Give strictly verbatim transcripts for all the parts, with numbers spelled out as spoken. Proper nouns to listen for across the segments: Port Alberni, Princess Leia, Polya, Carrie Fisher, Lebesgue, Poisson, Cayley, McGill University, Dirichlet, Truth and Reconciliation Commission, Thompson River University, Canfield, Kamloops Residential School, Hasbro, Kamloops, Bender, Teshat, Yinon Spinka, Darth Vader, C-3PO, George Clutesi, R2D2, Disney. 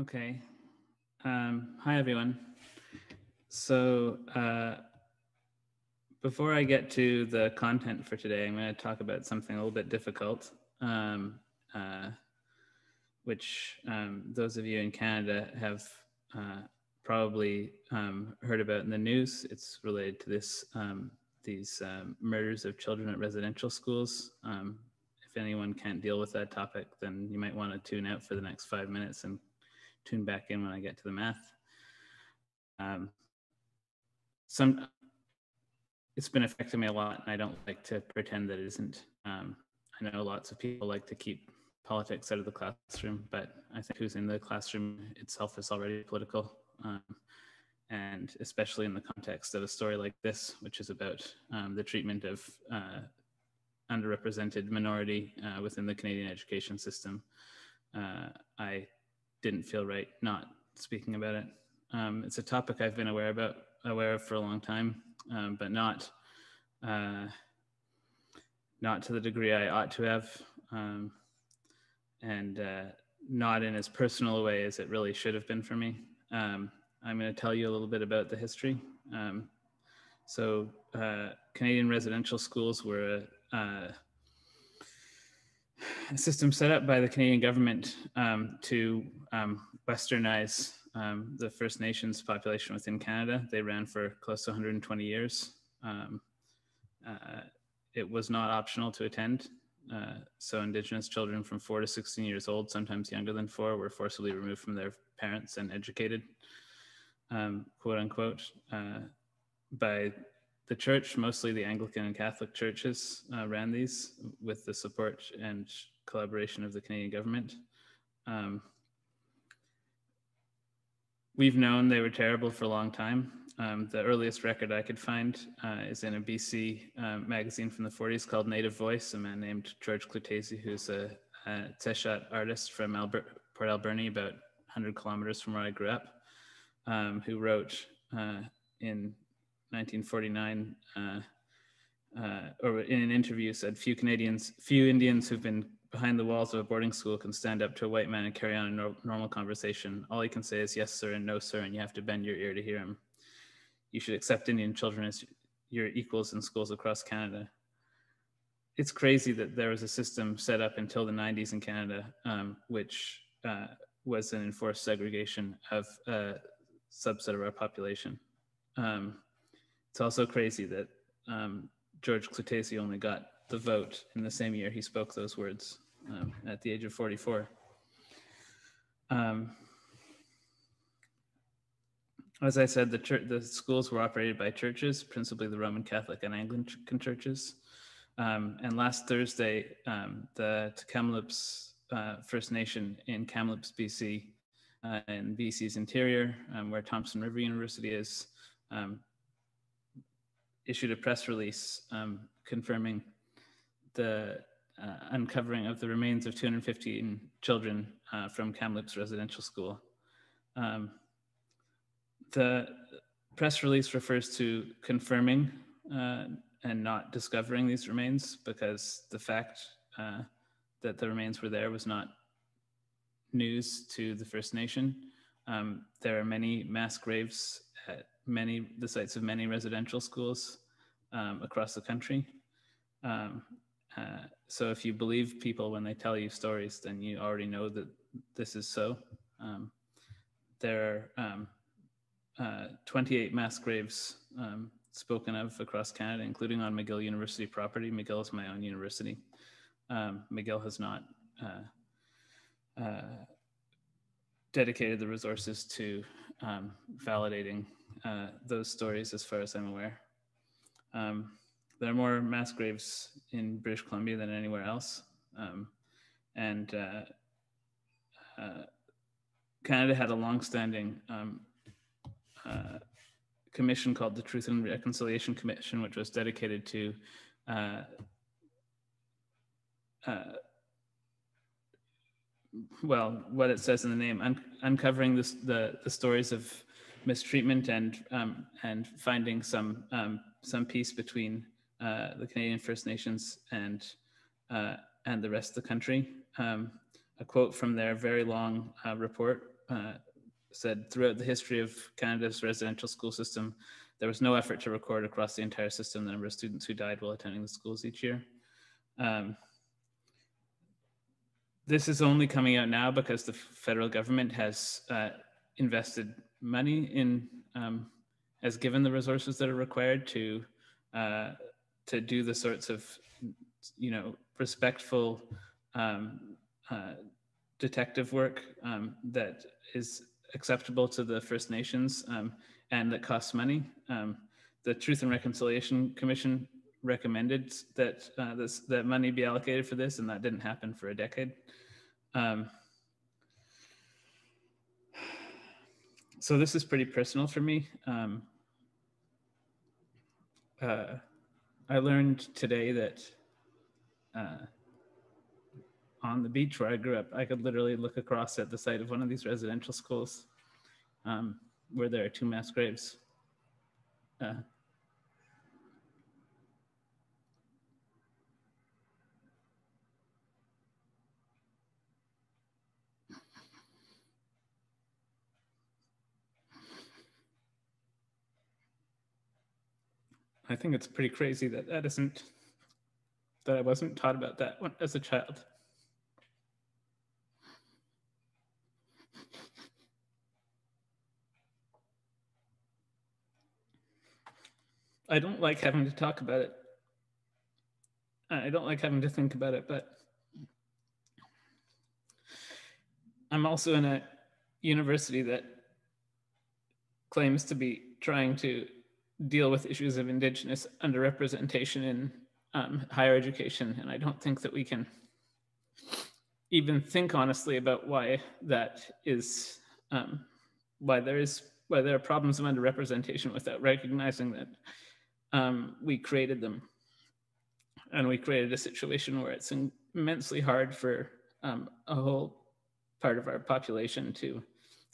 Okay. Um, hi, everyone. So uh, before I get to the content for today, I'm going to talk about something a little bit difficult, um, uh, which um, those of you in Canada have uh, probably um, heard about in the news. It's related to this, um, these um, murders of children at residential schools. Um, if anyone can't deal with that topic, then you might want to tune out for the next five minutes and tune back in when I get to the math. Um, some, it's been affecting me a lot, and I don't like to pretend that it isn't. Um, I know lots of people like to keep politics out of the classroom, but I think who's in the classroom itself is already political, um, and especially in the context of a story like this, which is about um, the treatment of uh, underrepresented minority uh, within the Canadian education system. Uh, I didn't feel right not speaking about it. Um, it's a topic I've been aware about, aware of for a long time, um, but not uh, not to the degree I ought to have, um, and uh, not in as personal a way as it really should have been for me. Um, I'm going to tell you a little bit about the history. Um, so uh, Canadian residential schools were a, a a system set up by the Canadian government um, to um, westernize um, the First Nations population within Canada. They ran for close to one hundred twenty years. Um, uh, it was not optional to attend. Uh, so Indigenous children from four to sixteen years old, sometimes younger than four, were forcibly removed from their parents and educated, um, quote unquote, uh, by the church. Mostly the Anglican and Catholic churches uh, ran these with the support and collaboration of the Canadian government. Um, we've known they were terrible for a long time. Um, the earliest record I could find uh, is in a B C uh, magazine from the forties called Native Voice, a man named George Clutesi, who's a, a Teshat artist from Albert, Port Alberni, about one hundred kilometers from where I grew up, um, who wrote uh, in nineteen forty-nine, uh, uh, or in an interview said, few Canadians, few Indians who've been behind the walls of a boarding school can stand up to a white man and carry on a no normal conversation. All he can say is yes, sir, and no, sir, and you have to bend your ear to hear him. You should accept Indian children as your equals in schools across Canada. It's crazy that there was a system set up until the nineties in Canada, um, which uh, was an enforced segregation of a subset of our population. Um, It's also crazy that um, George Clutesi only got the vote in the same year he spoke those words, um, at the age of forty-four. Um, as I said, the, church, the schools were operated by churches, principally the Roman Catholic and Anglican churches. Um, and last Thursday, um, the Kamloops uh, First Nation in Kamloops, B C, uh, in B C's interior, um, where Thompson River University is, um, issued a press release um, confirming the uh, uncovering of the remains of two hundred fifteen children uh, from Kamloops Residential School. Um, the press release refers to confirming uh, and not discovering these remains, because the fact uh, that the remains were there was not news to the First Nation. Um, there are many mass graves at many the sites of many residential schools um, across the country. Um, uh, so if you believe people when they tell you stories, then you already know that this is so. Um, there are um, uh, twenty-eight mass graves um, spoken of across Canada, including on McGill University property. McGill is my own university. Um, McGill has not uh, uh, dedicated the resources to um, validating Uh, those stories, as far as I'm aware. Um, there are more mass graves in British Columbia than anywhere else. Um, and uh, uh, Canada had a long-standing um, uh, commission called the Truth and Reconciliation Commission, which was dedicated to uh, uh, well, what it says in the name, un uncovering this, the, the stories of mistreatment and um, and finding some um, some peace between uh, the Canadian First Nations and uh, and the rest of the country. Um, a quote from their very long uh, report uh, said throughout the history of Canada's residential school system, there was no effort to record across the entire system the number of students who died while attending the schools each year. Um, this is only coming out now because the federal government has uh, invested money in, um, has given the resources that are required to uh, to do the sorts of, you know, respectful um, uh, detective work um, that is acceptable to the First Nations um, and that costs money. Um, the Truth and Reconciliation Commission recommended that uh, this, that money be allocated for this, and that didn't happen for a decade. Um, so this is pretty personal for me. Um, uh, I learned today that uh, on the beach where I grew up, I could literally look across at the site of one of these residential schools um, where there are two mass graves. Uh, I think it's pretty crazy that that isn't, that I wasn't taught about that one as a child. I don't like having to talk about it. I don't like having to think about it, but I'm also in a university that claims to be trying to deal with issues of Indigenous underrepresentation in um, higher education. And I don't think that we can even think honestly about why that is, um, why there is, why there are problems of underrepresentation without recognizing that um, we created them. And we created a situation where it's immensely hard for um, a whole part of our population to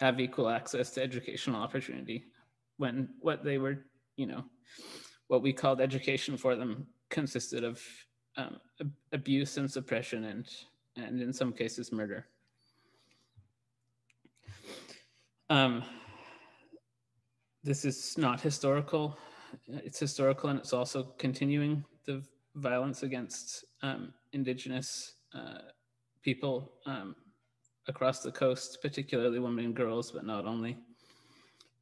have equal access to educational opportunity when what they were, you know, what we called education for them consisted of um, abuse and suppression and, and in some cases, murder. Um, this is not historical. It's historical, and it's also continuing the violence against um, Indigenous uh, people um, across the coast, particularly women and girls, but not only.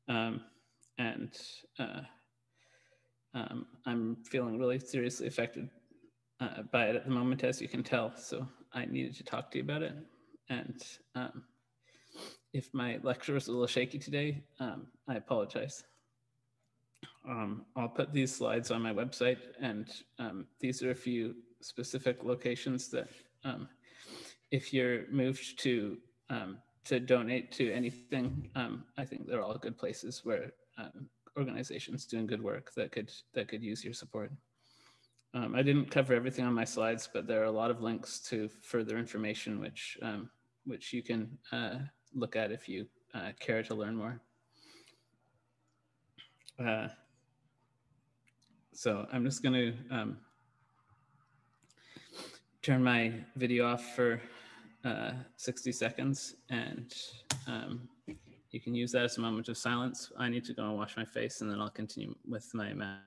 Um, and uh, Um, I'm feeling really seriously affected uh, by it at the moment, as you can tell. So I needed to talk to you about it. And um, if my lecture was a little shaky today, um, I apologize. Um, I'll put these slides on my website, and um, these are a few specific locations that um, if you're moved to, um, to donate to anything, um, I think they're all good places where um, organizations doing good work that could that could use your support. Um, I didn't cover everything on my slides, but there are a lot of links to further information which um, which you can uh, look at if you uh, care to learn more. Uh, so I'm just going to um, turn my video off for uh, sixty seconds, and um, you can use that as a moment of silence. I need to go and wash my face, and then I'll continue with my math.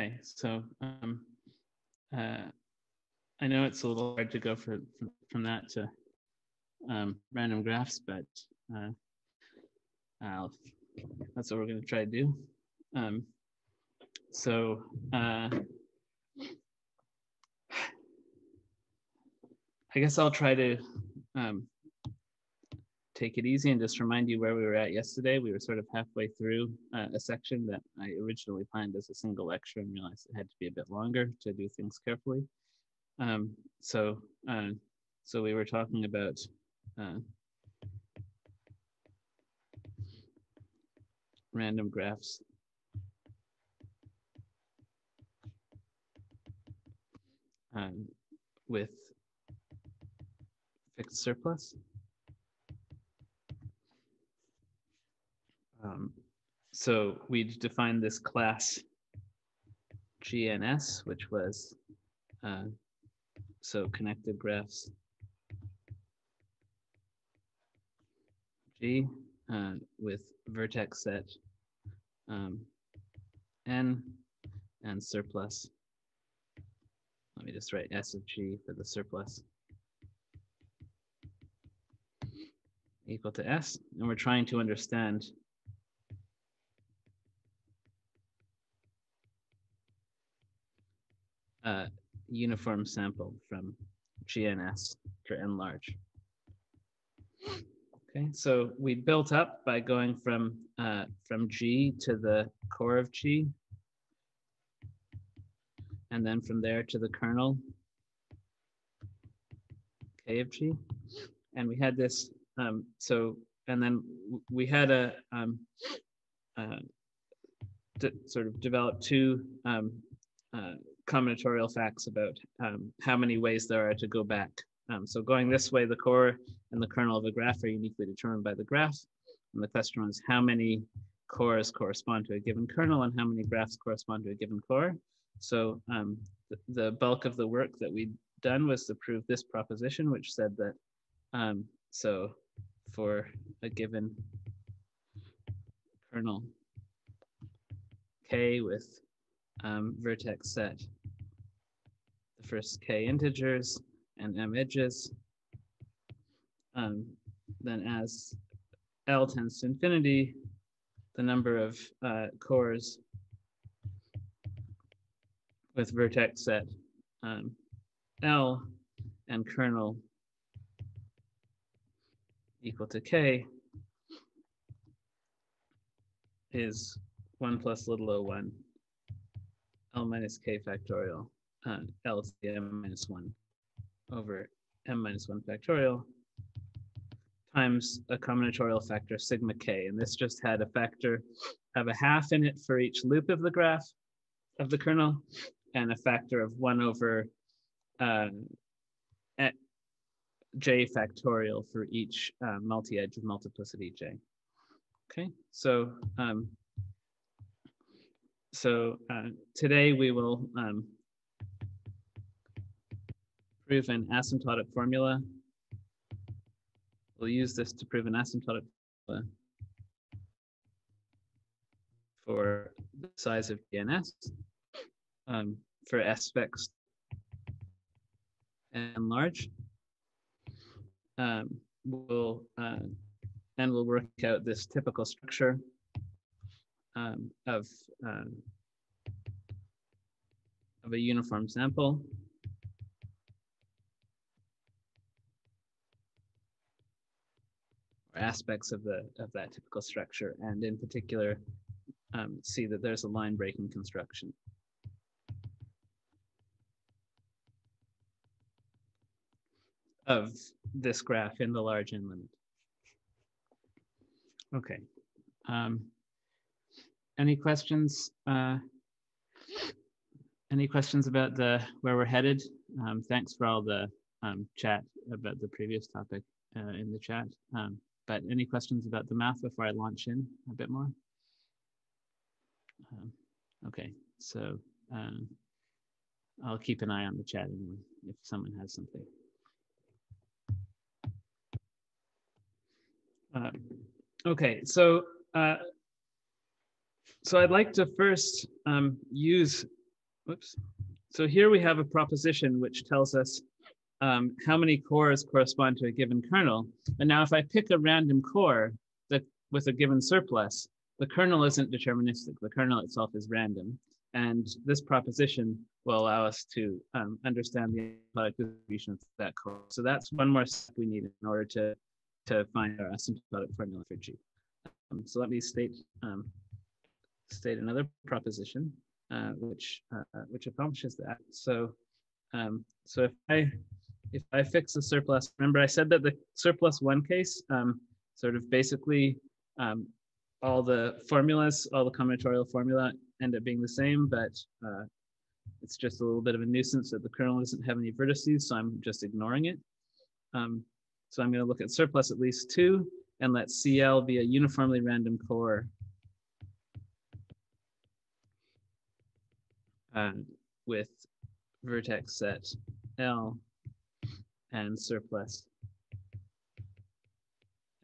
Okay, so um, uh, I know it's a little hard to go for, for, from that to um, random graphs, but uh, I'll, that's what we're going to try to do. Um, so uh, I guess I'll try to um, take it easy and just remind you where we were at yesterday. We were sort of halfway through uh, a section that I originally planned as a single lecture and realized it had to be a bit longer to do things carefully. Um, so, uh, so we were talking about uh, random graphs. Um, with fixed surplus. Um, so we defined this class G N S, which was uh, so connected graphs G uh, with vertex set um, N and surplus. Let me just write S of G for the surplus equal to S, and we're trying to understand Uh, uniform sample from G N S for N large. Okay, so we built up by going from uh, from G to the core of G, and then from there to the kernel K of G, and we had this. Um, so and then we had a um, uh, sort of developed two um, uh, combinatorial facts about um, how many ways there are to go back. Um, so going this way, the core and the kernel of a graph are uniquely determined by the graph. And the question was how many cores correspond to a given kernel and how many graphs correspond to a given core. So um, th the bulk of the work that we'd done was to prove this proposition, which said that, um, so for a given kernel K with um, vertex set, the first K integers and M edges. Um, then as L tends to infinity, the number of uh, cores with vertex set um, L and kernel equal to K is one plus little o one, L minus K factorial. Uh, L to the M minus one over M minus one factorial times a combinatorial factor sigma K. And this just had a factor of a half in it for each loop of the graph of the kernel and a factor of one over uh, J factorial for each uh, multi-edge of multiplicity J. Okay, so um, so uh, today we will um, prove an asymptotic formula. We'll use this to prove an asymptotic formula for the size of G N S um, for S fixed and large. Um, we'll uh, and we'll work out this typical structure um, of um, of a uniform sample. Aspects of the of that typical structure, and in particular, um, see that there's a line breaking construction. Of this graph in the large N limit. Okay. Um, any questions? Uh, any questions about the where we're headed? Um, thanks for all the um, chat about the previous topic uh, in the chat. Um, But any questions about the math before I launch in a bit more? Um, okay, so um, I'll keep an eye on the chat anyway if someone has something. Uh, okay, so uh, so I'd like to first um, use Whoops. So here we have a proposition which tells us um, how many cores correspond to a given kernel. And now if I pick a random core that with a given surplus, the kernel isn't deterministic. The kernel itself is random. And this proposition will allow us to um, understand the asymptotic distribution of that core. So that's one more step we need in order to, to find our asymptotic formula for G. Um, so let me state, um, state another proposition, uh, which, uh, which accomplishes that. So, um, so if I, if I fix a surplus, remember I said that the surplus one case um, sort of basically um, all the formulas, all the combinatorial formula end up being the same, but uh, it's just a little bit of a nuisance that the kernel doesn't have any vertices, so I'm just ignoring it. Um, so I'm gonna look at surplus at least two and let C L be a uniformly random core uh, with vertex set L and surplus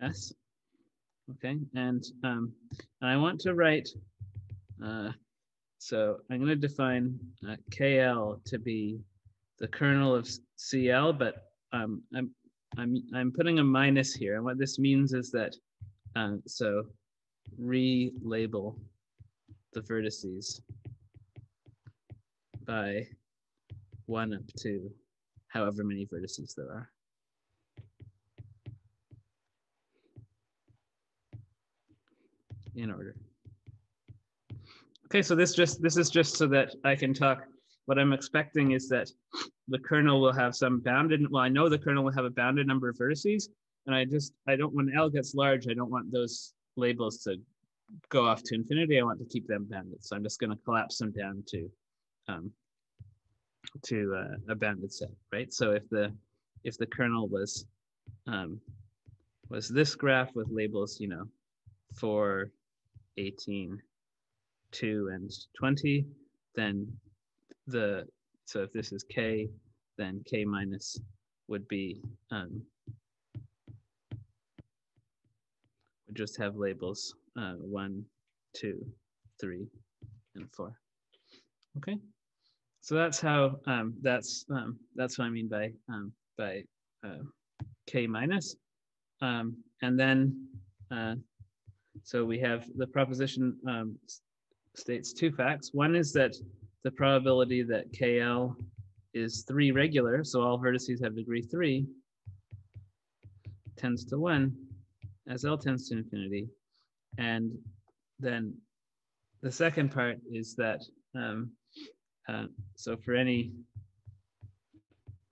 S. Okay, and, um, and I want to write, uh, so I'm going to define uh, K L to be the kernel of C L, but um, I'm I'm I'm putting a minus here, and what this means is that um, so relabel the vertices by one up to however many vertices there are. In order. Okay, so this just this is just so that I can talk. What I'm expecting is that the kernel will have some bounded. Well, I know the kernel will have a bounded number of vertices, and I just I don't when L gets large, I don't want those labels to go off to infinity. I want to keep them bounded, so I'm just going to collapse them down to um, to uh, a bounded set, right? So if the if the kernel was um, was this graph with labels, you know, for eighteen, two, and twenty, then the, so if this is K, then K minus would be, um, would just have labels uh, one, two, three, and four. Okay, so that's how, um, that's, um, that's what I mean by, um, by uh, K minus. Um, and then, uh, so we have the proposition um, states two facts. One is that the probability that K L is three regular, so all vertices have degree three, tends to one as L tends to infinity. And then the second part is that, um, uh, so for any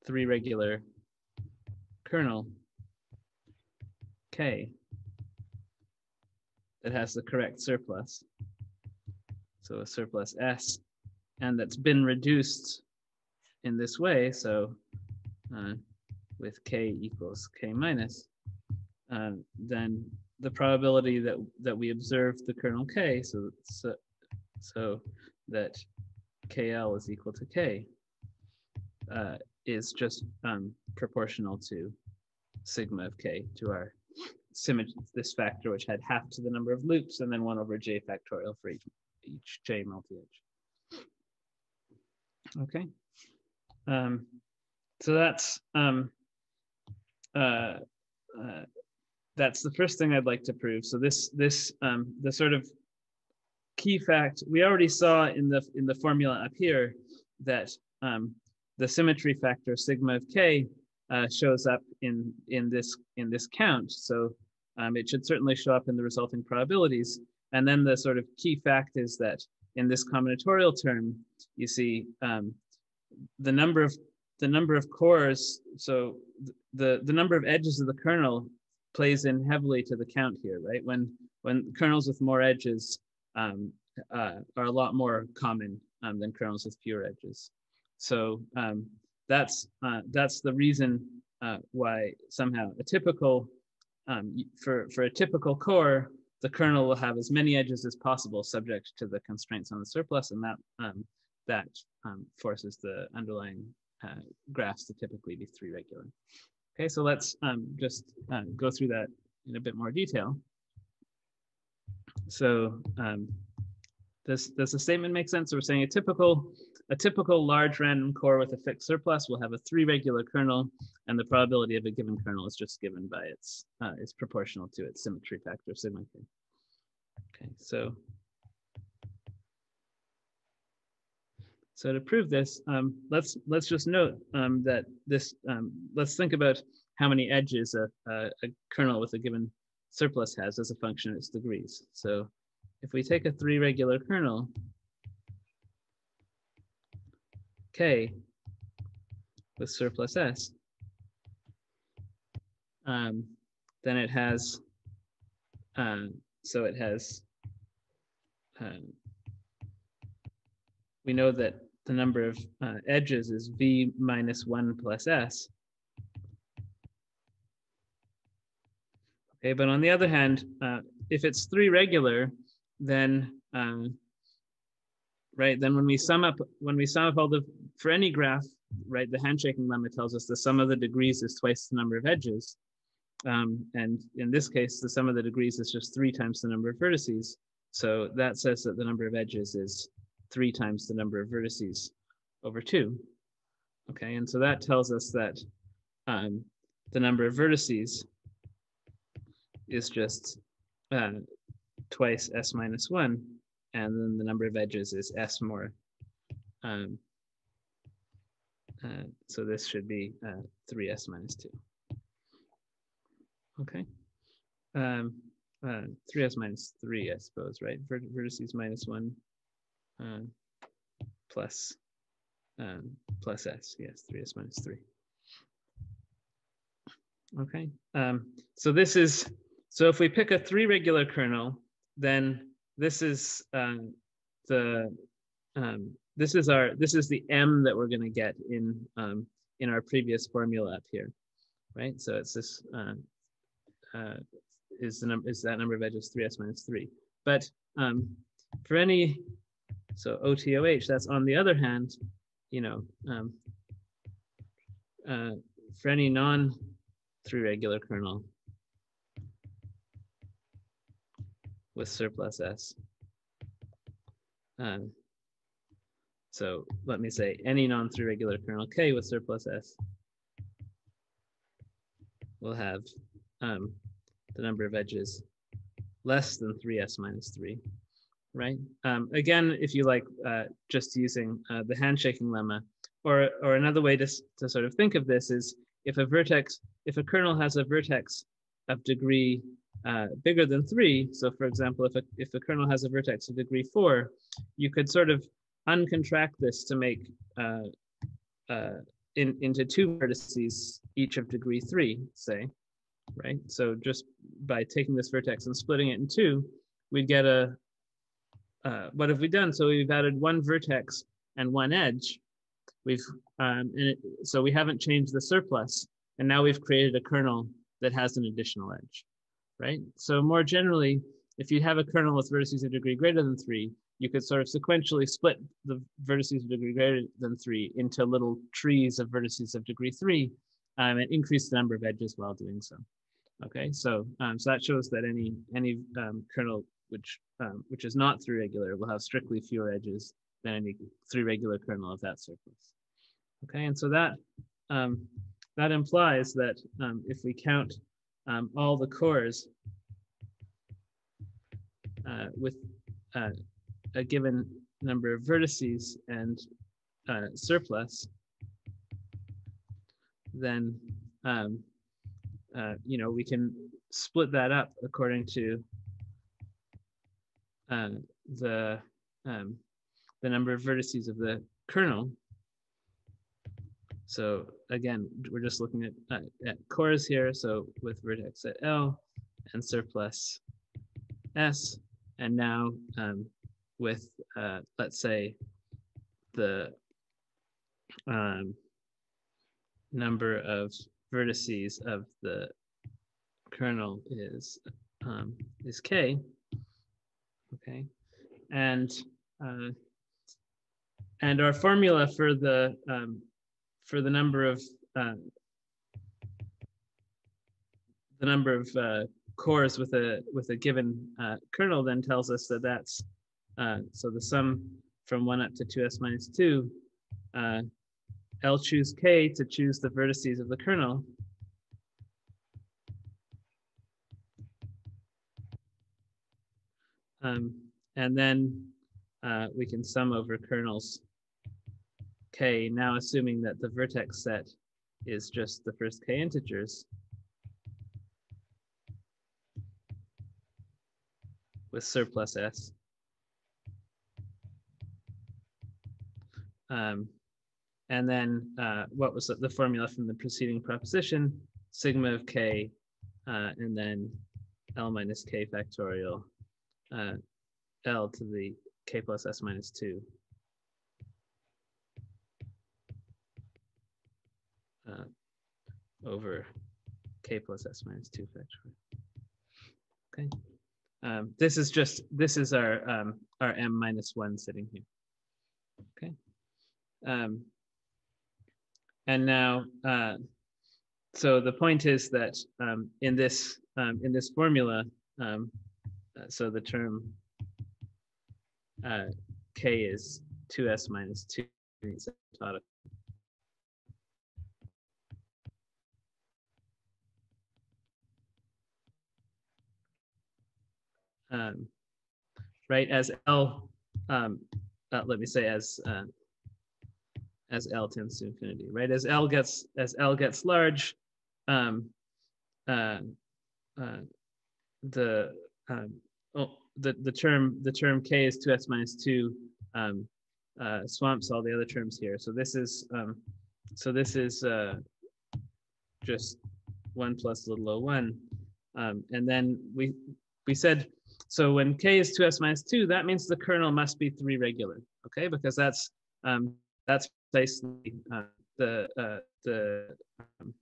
three regular kernel K, that has the correct surplus, so a surplus S, and that's been reduced in this way, so uh, with K equals K minus, uh, then the probability that that we observe the kernel K, so, so, so that K L is equal to K, uh, is just um, proportional to sigma of K, to our symmetry, this factor which had half to the number of loops and then one over J factorial for each, each J multi-edge. Okay, um, so that's um, uh, uh, that's the first thing I'd like to prove. So this this um, the sort of key fact we already saw in the in the formula up here that um, the symmetry factor sigma of K uh, shows up in in this in this count. So Um, it should certainly show up in the resulting probabilities. And then the sort of key fact is that in this combinatorial term, you see um, the number of the number of cores. So the the number of edges of the kernel plays in heavily to the count here, right? When when kernels with more edges um, uh, are a lot more common um, than kernels with fewer edges. So um, that's uh, that's the reason uh, why somehow a typical Um, for, for a typical core, the kernel will have as many edges as possible subject to the constraints on the surplus, and that, um, that um, forces the underlying uh, graphs to typically be three regular. Okay, so let's um, just uh, go through that in a bit more detail. So, um, This, does the statement make sense? So we're saying a typical, a typical large random core with a fixed surplus will have a three regular kernel, and the probability of a given kernel is just given by its, uh, is proportional to its symmetry factor sigma k. Okay, so, so to prove this, um, let's let's just note um, that this, um, let's think about how many edges a, a, a kernel with a given surplus has as a function of its degrees. So if we take a three regular kernel, K with surplus S, um, then it has, um, so it has, um, we know that the number of uh, edges is V minus one plus S. Okay, but on the other hand, uh, if it's three regular, then um, right, then when we sum up when we sum up all the for any graph, right, the handshaking lemma tells us the sum of the degrees is twice the number of edges, um, and in this case, the sum of the degrees is just three times the number of vertices. So that says that the number of edges is three times the number of vertices over two. Okay, and so that tells us that um, the number of vertices is just uh, twice S minus one, and then the number of edges is S more. Um, uh, so this should be uh, three S minus two. Okay, um, uh, three S minus three, I suppose, right? Vert vertices minus one uh, plus um, plus S. Yes, three S minus three. Okay, um, so this is so if we pick a three regular kernel, then this is um, the um, this is our this is the M that we're going to get in um, in our previous formula up here, right? So it's this uh, uh, is the number is that number of edges three S minus three. But um, for any so O T O H, that's on the other hand, you know, um, uh, for any non three regular kernel with surplus S. Um, so let me say any non-three regular kernel K with surplus S will have um, the number of edges less than three S minus three, right? Um, again, if you like, uh, just using uh, the handshaking lemma, or, or another way to, to sort of think of this is if a vertex, if a kernel has a vertex of degree Uh, bigger than three. So for example, if a, if the kernel has a vertex of degree four, you could sort of uncontract this to make uh, uh, in, into two vertices, each of degree three, say, right? So just by taking this vertex and splitting it in two, we'd get a, uh, what have we done? So we've added one vertex and one edge. We've, um, and it, so we haven't changed the surplus. And now we've created a kernel that has an additional edge. Right? So more generally, if you have a kernel with vertices of degree greater than three, you could sort of sequentially split the vertices of degree greater than three into little trees of vertices of degree three um, and increase the number of edges while doing so. Okay, so um, so that shows that any any um, kernel which um, which is not three regular will have strictly fewer edges than any three regular kernel of that surplus. Okay, and so that um, that implies that um, if we count Um, all the cores uh, with uh, a given number of vertices and uh, surplus, then um, uh, you know, we can split that up according to uh, the um, the number of vertices of the kernel. So again, we're just looking at, uh, at cores here. So with vertex at L and surplus S, and now um, with, uh, let's say, the um, number of vertices of the kernel is um, is K. Okay, and uh, and our formula for the um, for the number of uh, the number of uh, cores with a with a given uh, kernel, then tells us that that's Uh, so the sum from one up to two s minus two, uh, L choose K to choose the vertices of the kernel. Um, and then uh, we can sum over kernels K, now assuming that the vertex set is just the first K integers, with surplus S. Um, and then uh, what was the formula from the preceding proposition? Sigma of K, uh, and then L minus K factorial, uh, L to the K plus S minus two. Uh, over K plus S minus two factorial. Okay. Um, this is just, this is our, um, our M minus one sitting here. Okay. Um, and now, uh, so the point is that um, in this, um, in this formula, um, uh, so the term uh, K is two s minus two. Um, right, as L, um, uh, let me say as uh, as L tends to infinity, right? As L gets as L gets large, um, uh, uh, the um, oh, the the term the term K is two s minus two um, uh, swamps all the other terms here. So this is um, so this is uh, just one plus little o one, um, and then we we said. So when K is two s minus two, that means the kernel must be three regular, okay? Because that's um, that's precisely uh, the uh, the um,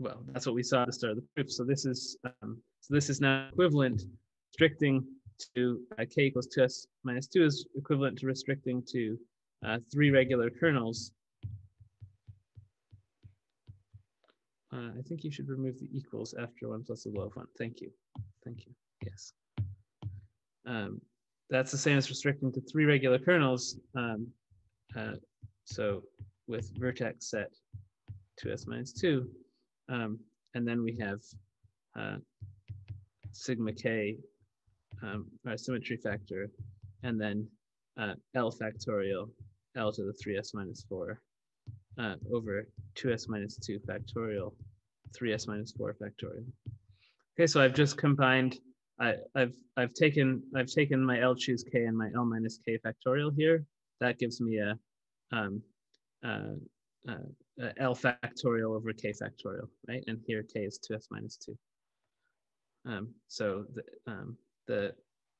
well, that's what we saw at the start of the proof. So this is um, so this is now equivalent restricting to uh, K equals two s minus two is equivalent to restricting to uh, three regular kernels. Uh, I think you should remove the equals after one plus the low of one. Thank you, thank you. Yes, um, that's the same as restricting to three regular kernels. Um, uh, so with vertex set two s minus two, um, and then we have uh, sigma K, um, our symmetry factor, and then uh, L factorial, L to the three s minus four uh, over two s minus two factorial, three s minus four factorial. Okay, so I've just combined. I, I've I've taken I've taken my L choose K and my L minus K factorial here. That gives me a, um, uh, uh, a L factorial over K factorial, right? And here K is two s minus two. Um, so the, um, the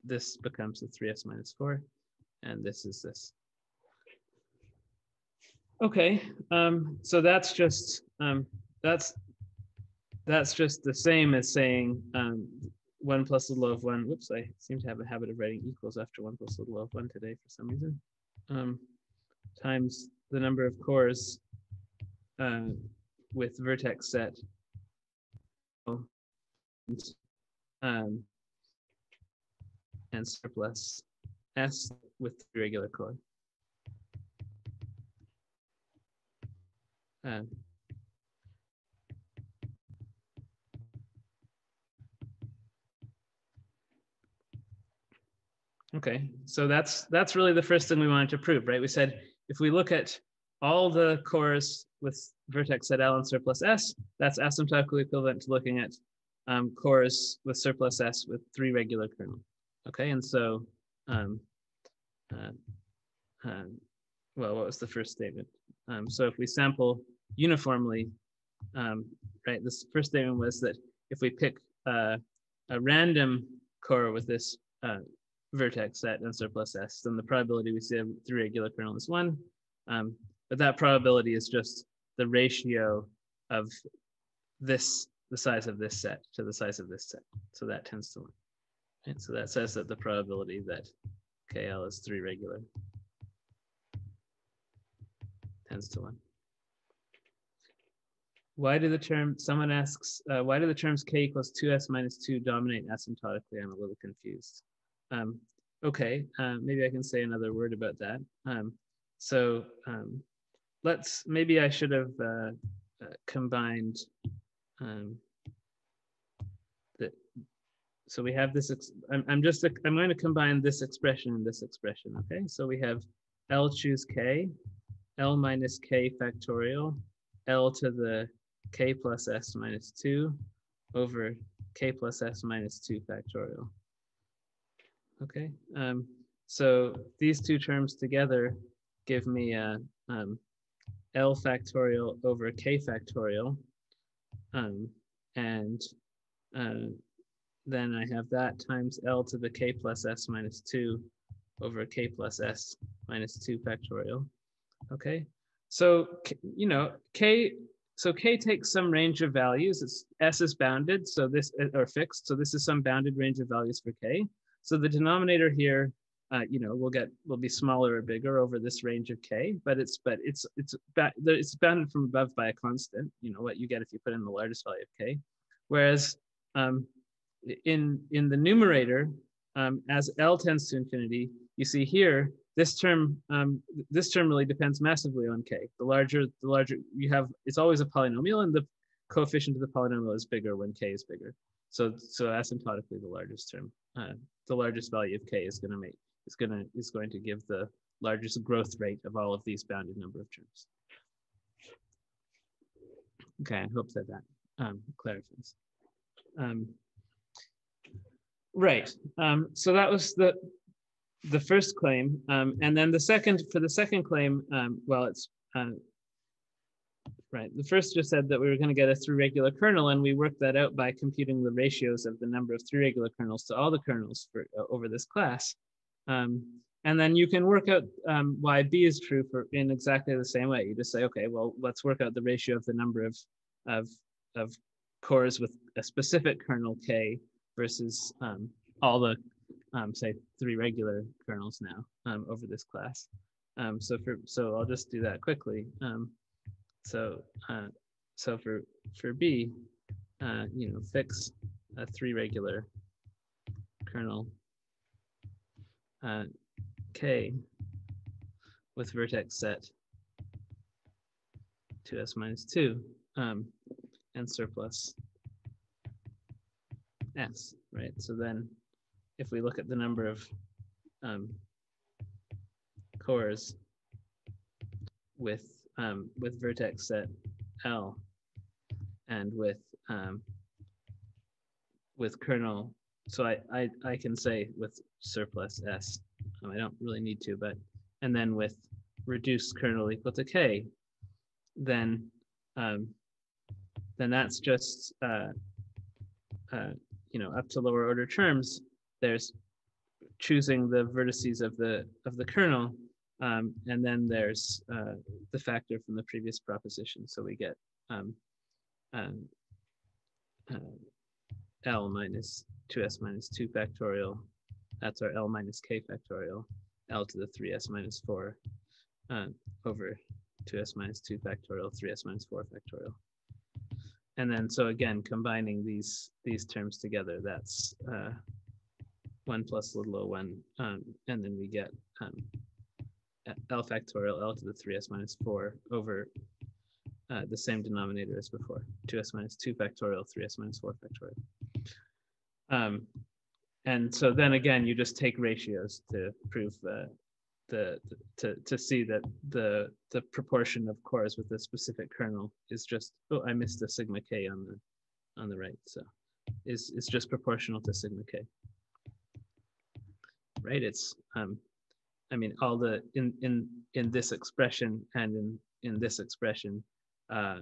this becomes the three s minus four, and this is this. Okay, um, so that's just um, that's that's just the same as saying. Um, one plus the little of one, whoops, I seem to have a habit of writing equals after one plus the little of one today for some reason, um, times the number of cores uh, with vertex set, um, and surplus S with the regular core. Uh, Okay, so that's that's really the first thing we wanted to prove, right? We said if we look at all the cores with vertex set L and surplus S, that's asymptotically equivalent to looking at um, cores with surplus S with three regular kernels. Okay, and so, um, uh, um, well, what was the first statement? Um, so if we sample uniformly, um, right? This first statement was that if we pick uh, a random core with this uh, vertex set and surplus S, then the probability we see a three regular kernel is one. Um, but that probability is just the ratio of this, the size of this set to the size of this set. So that tends to one. And so that says that the probability that K L is three regular tends to one. Why do the term, someone asks, uh, why do the terms K equals two s minus two dominate asymptotically? I'm a little confused. Um, okay, uh, maybe I can say another word about that. Um, so um, let's, maybe I should have uh, uh, combined, um, the, so we have this, ex I'm, I'm just, I'm going to combine this expression and this expression, okay? So we have L choose K, L minus K factorial, L to the K plus S minus two over K plus S minus two factorial. Okay, um, so these two terms together give me a, um, L factorial over K factorial, um, and uh, then I have that times L to the K plus S minus two over K plus S minus two factorial. Okay, so you know K, so K takes some range of values. It's, S is bounded, so this or fixed, so this is some bounded range of values for K. So the denominator here, uh, you know, will get will be smaller or bigger over this range of K, but it's but it's it's it's bounded from above by a constant. You know what you get if you put in the largest value of K. Whereas um, in in the numerator, um, as L tends to infinity, you see here this term um, this term really depends massively on K. The larger the larger you have, it's always a polynomial, and the coefficient of the polynomial is bigger when K is bigger. So so asymptotically, the largest term. Uh, the largest value of K is going to make is going to is going to give the largest growth rate of all of these bounded number of terms. Okay, I hope that that um, clarifies. Um, right. Um, so that was the the first claim, um, and then the second for the second claim. Um, well, it's uh, right. The first just said that we were going to get a three-regular kernel, and we worked that out by computing the ratios of the number of three-regular kernels to all the kernels for, uh, over this class. Um, and then you can work out um, why B is true for in exactly the same way. You just say, okay, well, let's work out the ratio of the number of of, of cores with a specific kernel K versus um, all the, um, say, three regular kernels now um, over this class. Um, so for so I'll just do that quickly. Um, So, uh, so for for B, uh, you know, fix a three regular kernel uh, K with vertex set to S minus two um, and surplus S, right? So then, if we look at the number of um, cores with Um, with vertex set L and with um, with kernel, so I, I I can say with surplus S, um, I don't really need to, but and then with reduced kernel equal to K, then um, then that's just uh, uh, you know, up to lower order terms. There's choosing the vertices of the of the kernel. Um, and then there's uh, the factor from the previous proposition. So we get um, um, uh, L minus two S minus two factorial. That's our L minus K factorial. L to the three S minus four uh, over two S minus two factorial, three S minus four factorial. And then, so again, combining these, these terms together, that's uh, one plus little o one. Um, and then we get um, L factorial, L to the three S minus four over uh, the same denominator as before, two S minus two factorial, three S minus four factorial. Um, and so then again, you just take ratios to prove uh, the, the to to see that the the proportion of cores with a specific kernel is just, oh, I missed the sigma K on the on the right, so is it's just proportional to sigma K. Right, it's um. I mean, all the in in in this expression and in in this expression, uh,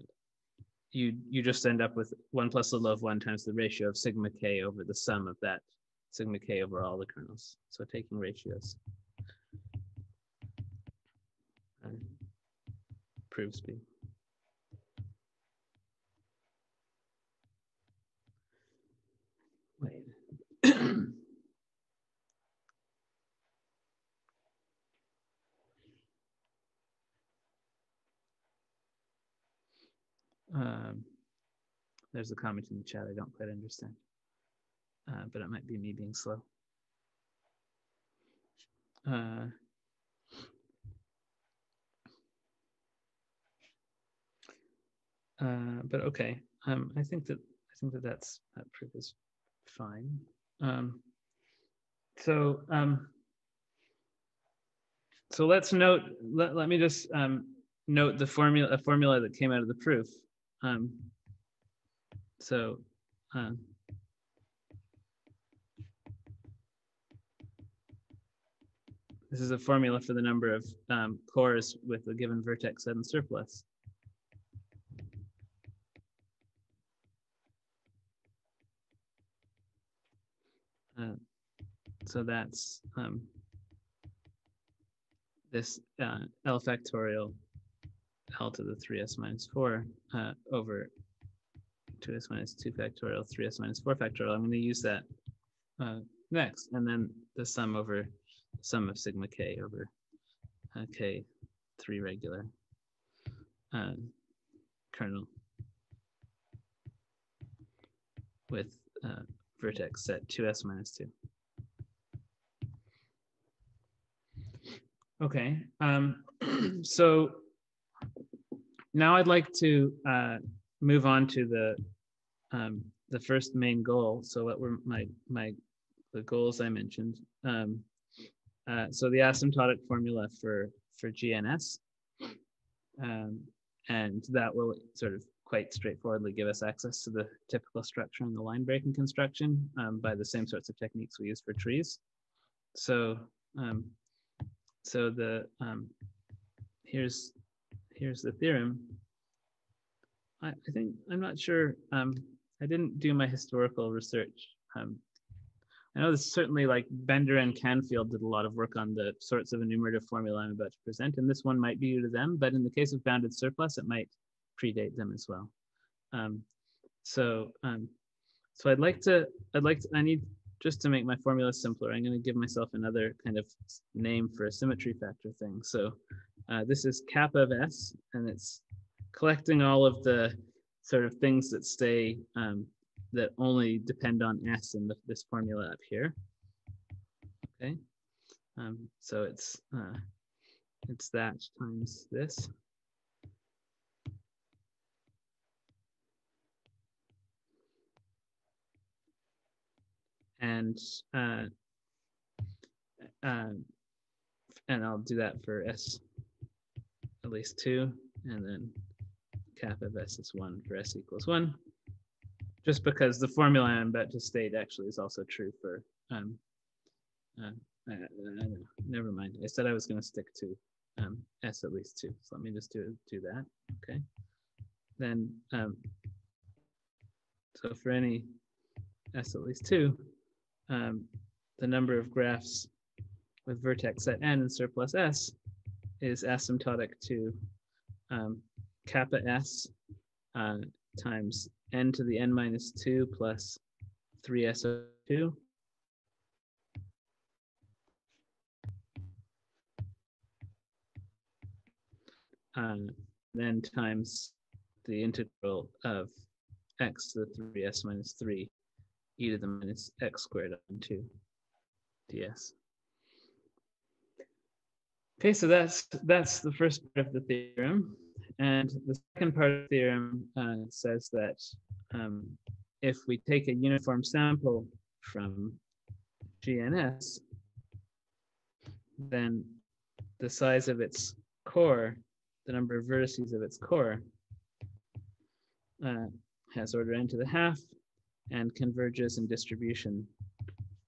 you you just end up with one plus the little of one times the ratio of sigma K over the sum of that sigma K over all the kernels. So taking ratios uh, proves B. Wait. Um, there's a comment in the chat I don't quite understand, uh, but it might be me being slow. uh, uh, but okay, um, I think that I think that that's that proof is fine. Um, so um, so let's note. Let, let me just um, note the formula a formula that came out of the proof. Um, so. Um, This is a formula for the number of um, cores with a given vertex and surplus. Uh, so that's um, this uh, L factorial L to the three S minus four uh, over two S minus two factorial, three S minus four factorial. I'm going to use that uh, next, and then the sum over sum of sigma k over uh, k three regular uh, kernel with uh, vertex set two S minus two. Okay, um, so now I'd like to uh, move on to the um, the first main goal. So what were my my the goals I mentioned? Um, Uh, so the asymptotic formula for for G N S, um, and that will sort of quite straightforwardly give us access to the typical structure in the line breaking construction um, by the same sorts of techniques we use for trees. So um, so the um, here's here's the theorem. I, I think I'm not sure. Um, I didn't do my historical research. Um, I know this certainly like Bender and Canfield did a lot of work on the sorts of enumerative formula I'm about to present, and this one might be new to them, but in the case of bounded surplus, it might predate them as well. Um, so, um, so I'd like to, I'd like to, I need just to make my formula simpler. I'm going to give myself another kind of name for a symmetry factor thing. So uh, this is kappa of S, and it's collecting all of the sort of things that stay um, that only depend on S in the, this formula up here. Okay, um, so it's uh, it's that times this. And, uh, uh, and I'll do that for S at least two, and then kappa of S is one for S equals one. Just because the formula I'm about to state actually is also true for, um, uh, I, I, I, never mind. I said I was going to stick to um, S at least two. So let me just do, do that. Okay. Then, um, so for any S at least two, um, the number of graphs with vertex at N and surplus S is asymptotic to um, kappa S uh, times N to the N minus two plus three S over two. Um, then times the integral of x to the three S minus three e to the minus x squared on two ds. Okay, so that's that's the first part of the theorem. And the second part of the theorem uh, says that um, if we take a uniform sample from G N S, then the size of its core, the number of vertices of its core, uh, has order n to the half and converges in distribution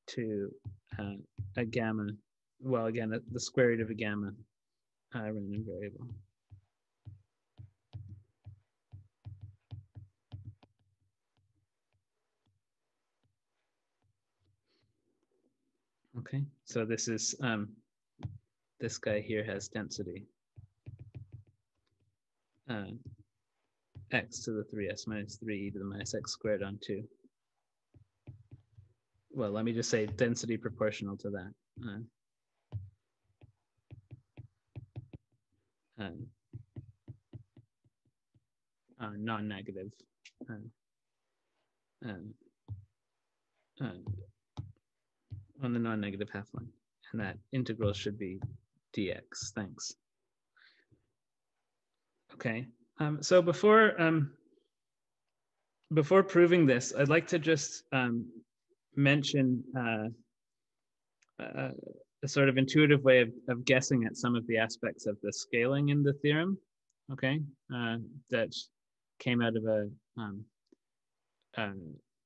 to uh, a gamma, well, again, the square root of a gamma uh, random variable. Okay, so this is, um, this guy here has density uh, x to the three S minus three e to the minus x squared on two. Well, let me just say density proportional to that. Uh, uh, uh, non-negative. Uh, uh, uh, on the non-negative half line. and that integral should be dx. Thanks. Okay, um, so before um, before proving this, I'd like to just um, mention uh, a, a sort of intuitive way of, of guessing at some of the aspects of the scaling in the theorem. Okay, uh, that came out of a, um, a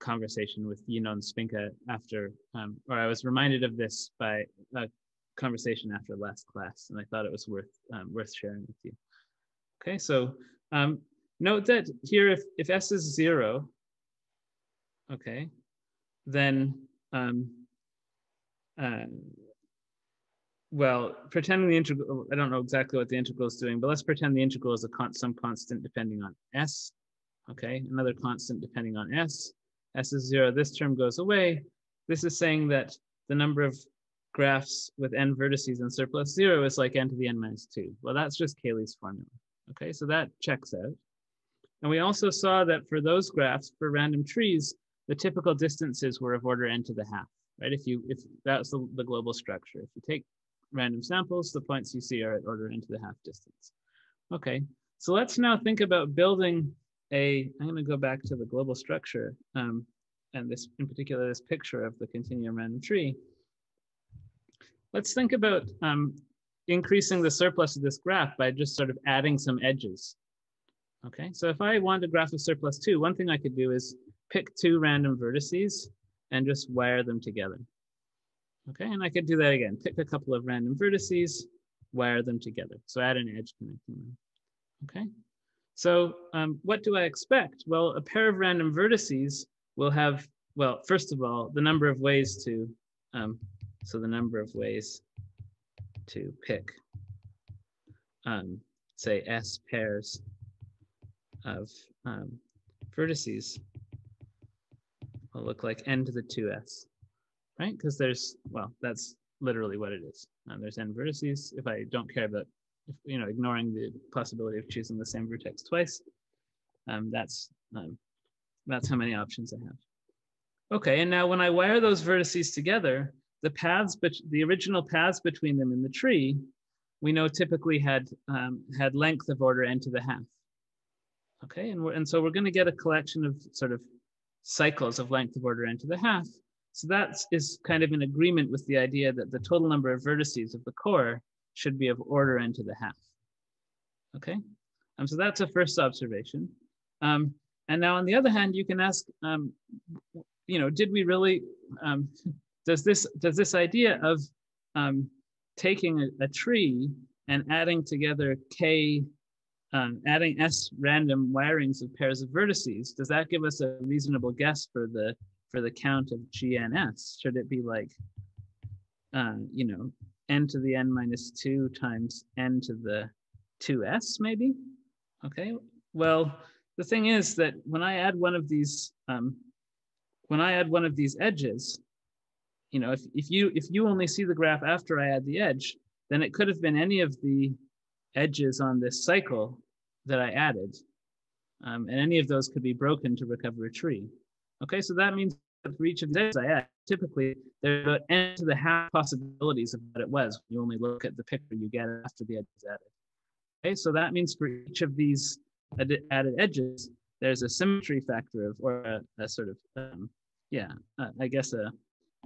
conversation with Yinon Spinka after, um, or I was reminded of this by a conversation after last class, and I thought it was worth um, worth sharing with you. Okay, so um, note that here, if, if S is zero, okay, then, um, uh, well, pretending the integral, I don't know exactly what the integral is doing, but let's pretend the integral is a con some constant depending on S, okay, another constant depending on S. S is zero, this term goes away. This is saying that the number of graphs with n vertices and surplus zero is like n to the n minus two. Well, that's just Cayley's formula. Okay, so that checks out. And we also saw that for those graphs, for random trees, the typical distances were of order n to the half, right? If you, if that's the, the global structure. If you take random samples, the points you see are at order n to the half distance. Okay, so let's now think about building a, I'm gonna go back to the global structure, um, and this, in particular, this picture of the continuum random tree. Let's think about um, increasing the surplus of this graph by just sort of adding some edges. Okay, so if I want a graph of surplus two, one thing I could do is pick two random vertices and just wire them together. Okay, and I could do that again. Pick a couple of random vertices, wire them together. So add an edge connecting them. Okay, so um, what do I expect? Well, a pair of random vertices will have, well, first of all, the number of ways to, um, so the number of ways to pick, um, say, S pairs of um, vertices will look like n to the two s, right? Because there's, well, that's literally what it is. Um, there's n vertices. If I don't care about, you know, ignoring the possibility of choosing the same vertex twice, um, that's, um, that's how many options I have. Okay, and now when I wire those vertices together, the paths, but the original paths between them in the tree, we know typically had um, had length of order n to the half. Okay, and we're, and so we're going to get a collection of sort of cycles of length of order n to the half. So that is kind of in agreement with the idea that the total number of vertices of the core should be of order n to the half. Okay, um, so that's a first observation. Um, and now on the other hand, you can ask, um, you know, did we really? Um, Does this, does this idea of um, taking a, a tree and adding together k, um, adding s random wirings of pairs of vertices, does that give us a reasonable guess for the for the count of G N S? Should it be like, um, you know, n to the n minus two times n to the two s maybe? Okay, well, the thing is that when I add one of these, um, when I add one of these edges, you know, if, if you if you only see the graph after I add the edge, then it could have been any of the edges on this cycle that I added. Um, and any of those could be broken to recover a tree. Okay, so that means that for each of the edges I add, typically there are about n to the half possibilities of what it was. You only look at the picture you get after the edge is added. Okay, so that means for each of these added edges, there's a symmetry factor of, or a, a sort of, um, yeah, uh, I guess a,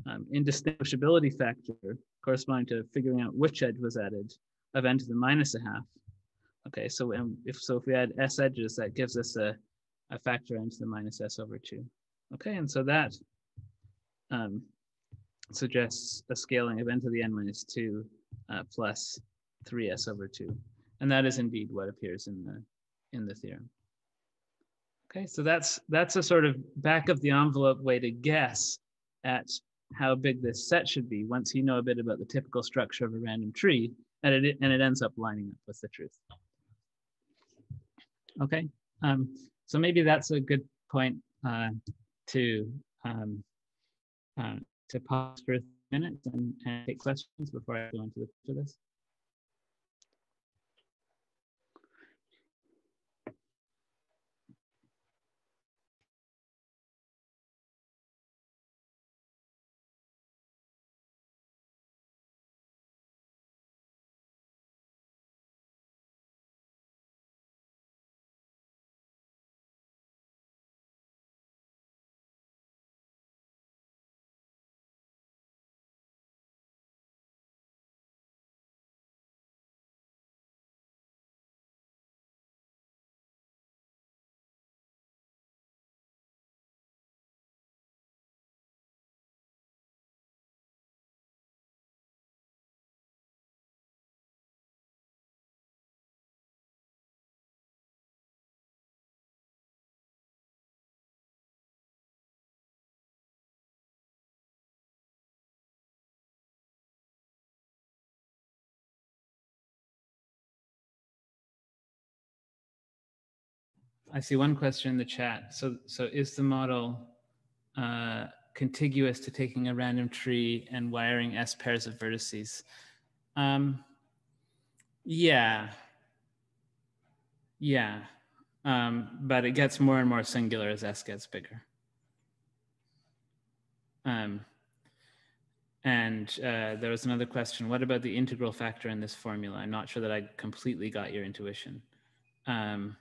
Um, indistinguishability factor corresponding to figuring out which edge was added of n to the minus a half. Okay, so um, if so, if we add s edges, that gives us a, a factor n to the minus s over two. Okay, and so that um, suggests a scaling of n to the n minus two uh, plus three s over two, and that is indeed what appears in the in the theorem. Okay, so that's that's a sort of back of the envelope way to guess at how big this set should be once you know a bit about the typical structure of a random tree, and it, and it ends up lining up with the truth. Okay, um, so maybe that's a good point uh, to um, uh, to pause for a few minutes and, and take questions before I go into the to this. I see one question in the chat. So, so is the model uh, contiguous to taking a random tree and wiring S pairs of vertices? Um, yeah, yeah. Um, but it gets more and more singular as S gets bigger. Um, and uh, there was another question. What about the integral factor in this formula? I'm not sure that I completely got your intuition. Um,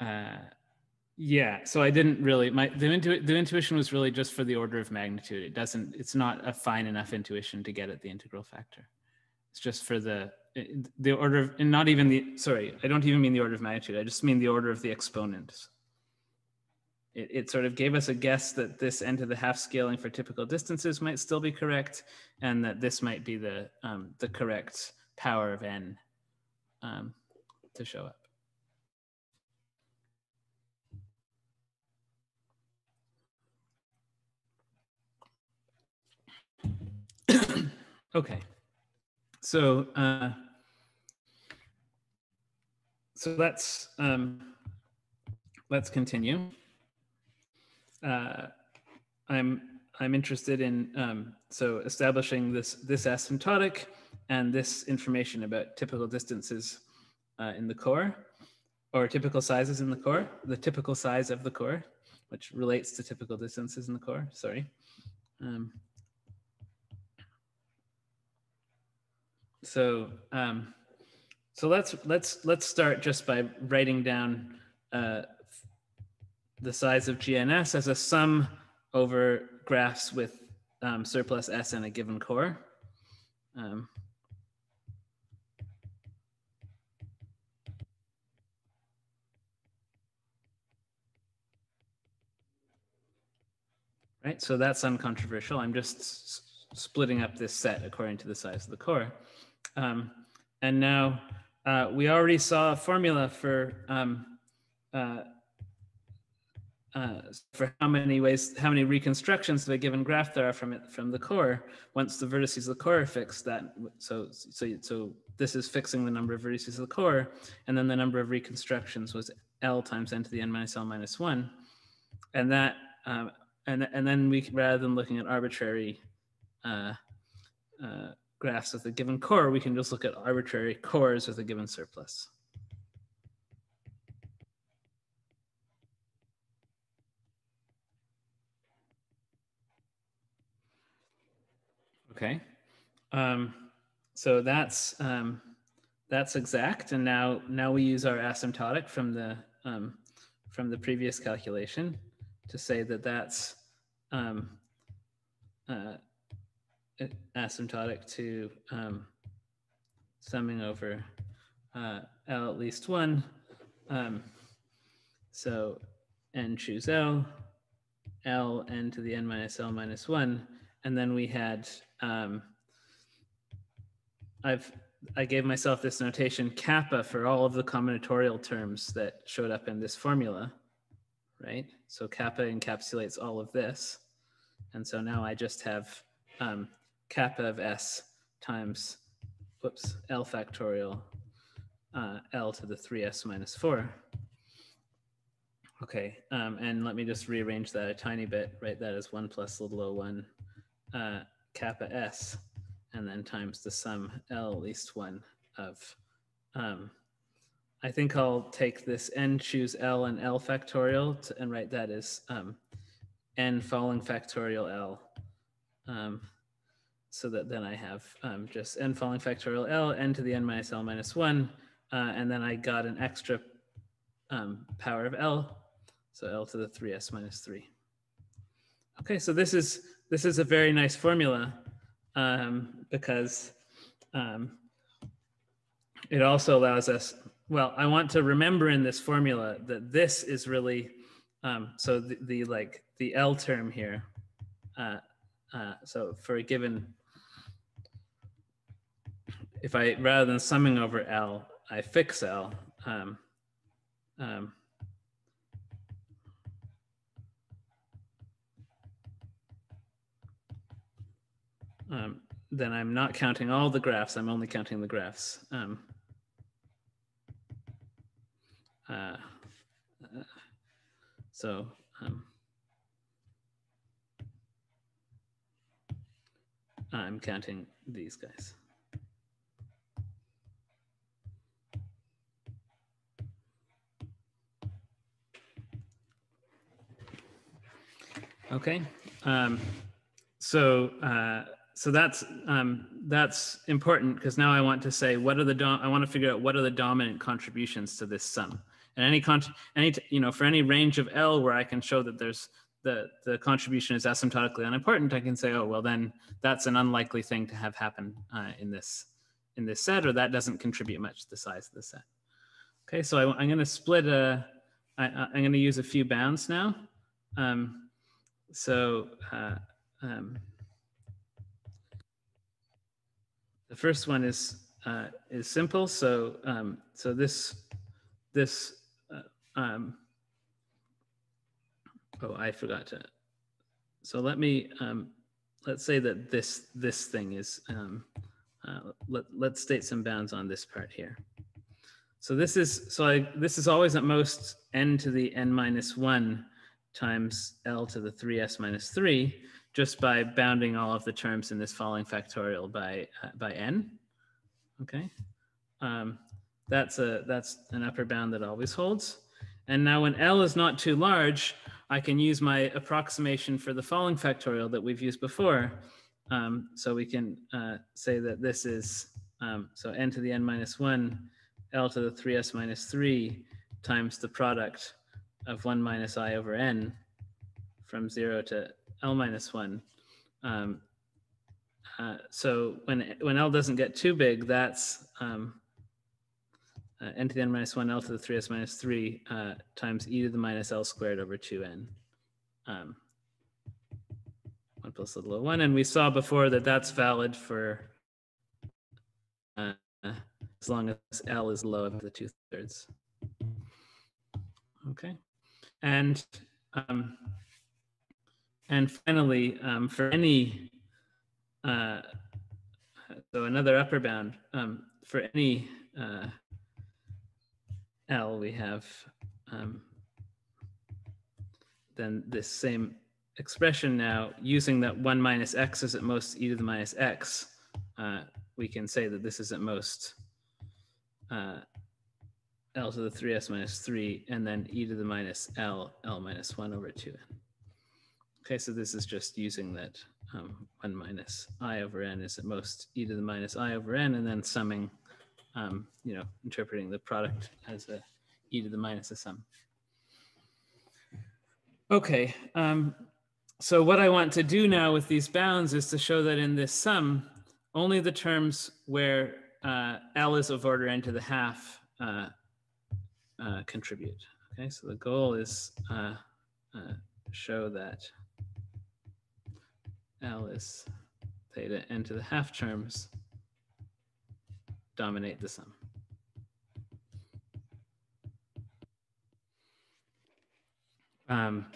uh, yeah, so I didn't really, my, the, intu the intuition was really just for the order of magnitude. It doesn't, it's not a fine enough intuition to get at the integral factor. It's just for the, the order of, and not even the, sorry, I don't even mean the order of magnitude. I just mean the order of the exponents. It, it sort of gave us a guess that this n to the half scaling for typical distances might still be correct, and that this might be the, um, the correct power of n um, to show up. Okay, so uh, so let's um, let's continue. Uh, I'm I'm interested in um, so establishing this this asymptotic and this information about typical distances uh, in the core, or typical sizes in the core, the typical size of the core, which relates to typical distances in the core. Sorry. Um, So, um, so let's let's let's start just by writing down uh, the size of G N S as a sum over graphs with um, surplus S in a given core. Um, right. So that's uncontroversial. I'm just splitting up this set according to the size of the core. Um, and now uh, we already saw a formula for um, uh, uh, for how many ways, how many reconstructions of a given graph there are from it from the core. Once the vertices of the core are fixed, that so so so this is fixing the number of vertices of the core, and then the number of reconstructions was L times n to the n minus L minus one, and that um, and and then we, rather than looking at arbitrary uh, uh, graphs with a given core, we can just look at arbitrary cores with a given surplus. Okay, um, so that's um, that's exact, and now now we use our asymptotic from the um, from the previous calculation to say that that's um, uh, asymptotic to um, summing over uh, L at least one. Um, so n choose L, L n to the n minus L minus one. And then we had, um, I've, I gave myself this notation kappa for all of the combinatorial terms that showed up in this formula, right? So kappa encapsulates all of this. And so now I just have um, kappa of S times, whoops, L factorial, uh, L to the three S minus four. Okay, um, and let me just rearrange that a tiny bit, right? That is one plus little o one uh, kappa S, and then times the sum L at least one of, um, I think I'll take this n choose L and L factorial to, and write that as um, n falling factorial L. Um, So that then I have um, just n falling factorial L, n to the n minus L minus one, uh, and then I got an extra um, power of L, so L to the three S minus three. Okay, so this is this is a very nice formula um, because um, it also allows us. Well, I want to remember in this formula that this is really um, so the, the like the L term here. Uh, uh, so for a given. If I, rather than summing over L, I fix L. Um, um, um, then I'm not counting all the graphs, I'm only counting the graphs. Um, uh, Uh, so, um, I'm counting these guys. Okay, um, so uh, so that's um, that's important, because now I want to say what are the dom I want to figure out what are the dominant contributions to this sum, and any con any t you know for any range of L where I can show that there's the the contribution is asymptotically unimportant, I can say, oh well, then that's an unlikely thing to have happen uh, in this in this set, or that doesn't contribute much to the size of the set. Okay, so I, I'm going to split a I, I'm going to use a few bounds now. Um, So uh, um, the first one is uh, is simple. So um, so this this uh, um, oh I forgot to. So let me um, let's say that this this thing is um, uh, let let's state some bounds on this part here. So this is so I, this is always at most n to the n minus one times L to the three S minus three, just by bounding all of the terms in this following factorial by uh, by N. Okay, um, that's a that's an upper bound that always holds. And now when L is not too large, I can use my approximation for the following factorial that we've used before. Um, so we can uh, say that this is um, so N to the N minus one, L to the three S minus three times the product of one minus I over N from zero to L minus one. Um, uh, so when, when L doesn't get too big, that's um, uh, N to the N minus one, L to the three S minus three uh, times E to the minus L squared over two N. Um, one plus little o one. And we saw before that that's valid for uh, as long as L is low of the two thirds. Okay. And um, and finally, um, for any uh, so another upper bound um, for any uh, L we have um, then this same expression now using that one minus x is at most e to the minus x. Uh, we can say that this is at most uh, L to the three S minus three, and then e to the minus L, L minus one over two N. Okay, so this is just using that um, one minus I over N is at most e to the minus I over N, and then summing, um, you know, interpreting the product as a e to the minus a sum. Okay, um, so what I want to do now with these bounds is to show that in this sum, only the terms where uh, L is of order N to the half uh, Uh, contribute. Okay, so the goal is uh, uh, show that L is theta n to the half terms dominate the sum. Um,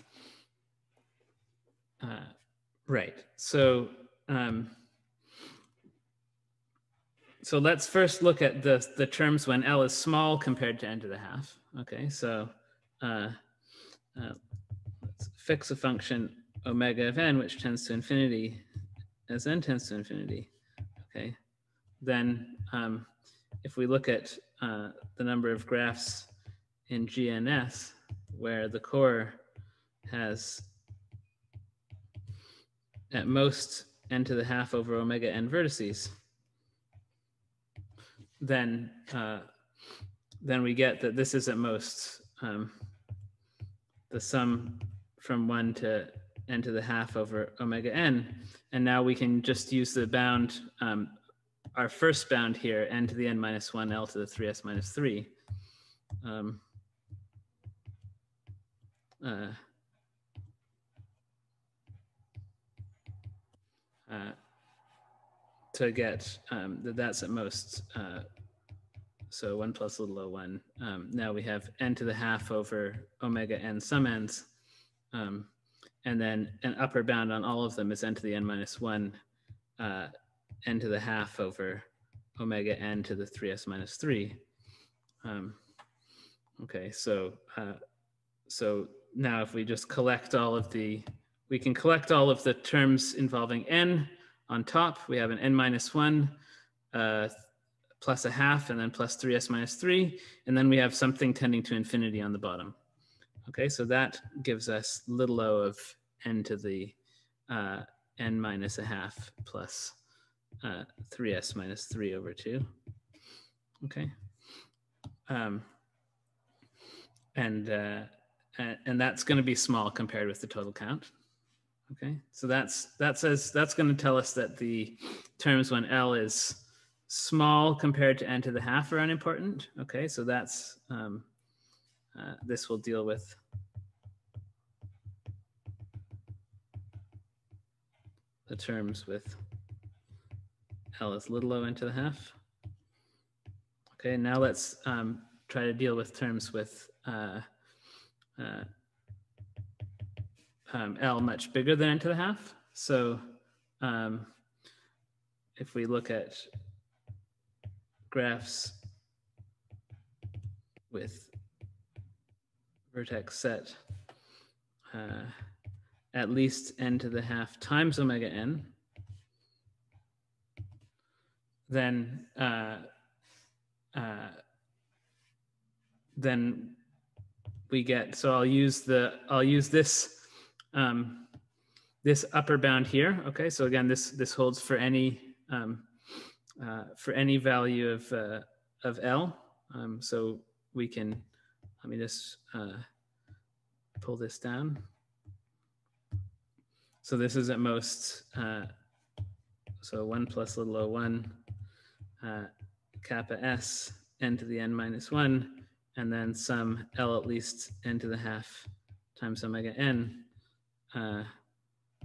uh, right. So um, So let's first look at the, the terms when L is small compared to n to the half. Okay, so uh, uh, let's fix a function omega of n, which tends to infinity as n tends to infinity. Okay, then um, if we look at uh, the number of graphs in G N S where the core has at most n to the half over omega n vertices, then uh, then we get that this is at most um, the sum from one to n to the half over omega n. And now we can just use the bound, um, our first bound here, n to the n minus one, L to the three S minus three. Um, uh, uh, to get um, that that's at most, uh, so one plus little o one. Um, now we have n to the half over omega n sum n's, um, and then an upper bound on all of them is n to the n minus one, uh, n to the half over omega n to the three S minus three. Um, okay, so uh, So now if we just collect all of the, we can collect all of the terms involving n on top. We have an n minus one uh, plus a half and then plus three s minus three. And then we have something tending to infinity on the bottom. Okay, so that gives us little o of n to the uh, n minus a half plus uh, three s minus three over two. Okay. Um, and, uh, and that's going to be small compared with the total count. Okay, so that's, that says, that's going to tell us that the terms when L is small compared to n to the half are unimportant. Okay, so that's, um, uh, this will deal with the terms with L is little o n to the half. Okay, now let's um, try to deal with terms with uh, uh, um, L much bigger than n to the half. So um, if we look at graphs with vertex set uh, at least n to the half times omega n, then uh, Uh, then we get, so I'll use the, I'll use this, um, this upper bound here. Okay, so again, this, this holds for any, um, uh, for any value of, uh, of L. Um, so we can, let me just uh, pull this down. So this is at most, uh, so one plus little o one, uh, kappa s, n to the n minus one, and then some L at least n to the half times omega n. Uh,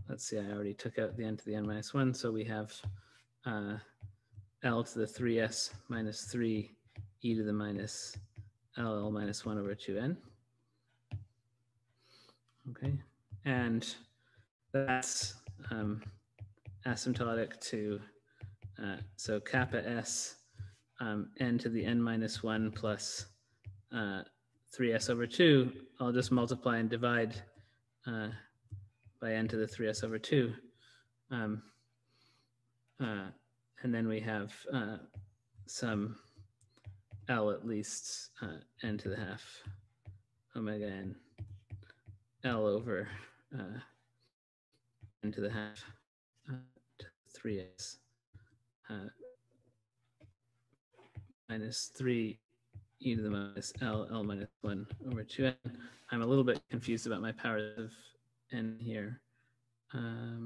let's see, I already took out the n to the n minus one, so we have uh, L to the three s minus three e to the minus L L minus one over two n. Okay, and that's um, asymptotic to, uh, so kappa s, Um, n to the n minus one plus uh, three s over two, I'll just multiply and divide uh, by n to the three s over two. Um, uh, and then we have uh, some L at least uh, n to the half omega n L over uh, n to the half uh, to three s. Uh, minus three e to the minus L, L minus one over two n. I'm a little bit confused about my powers of n here. Um,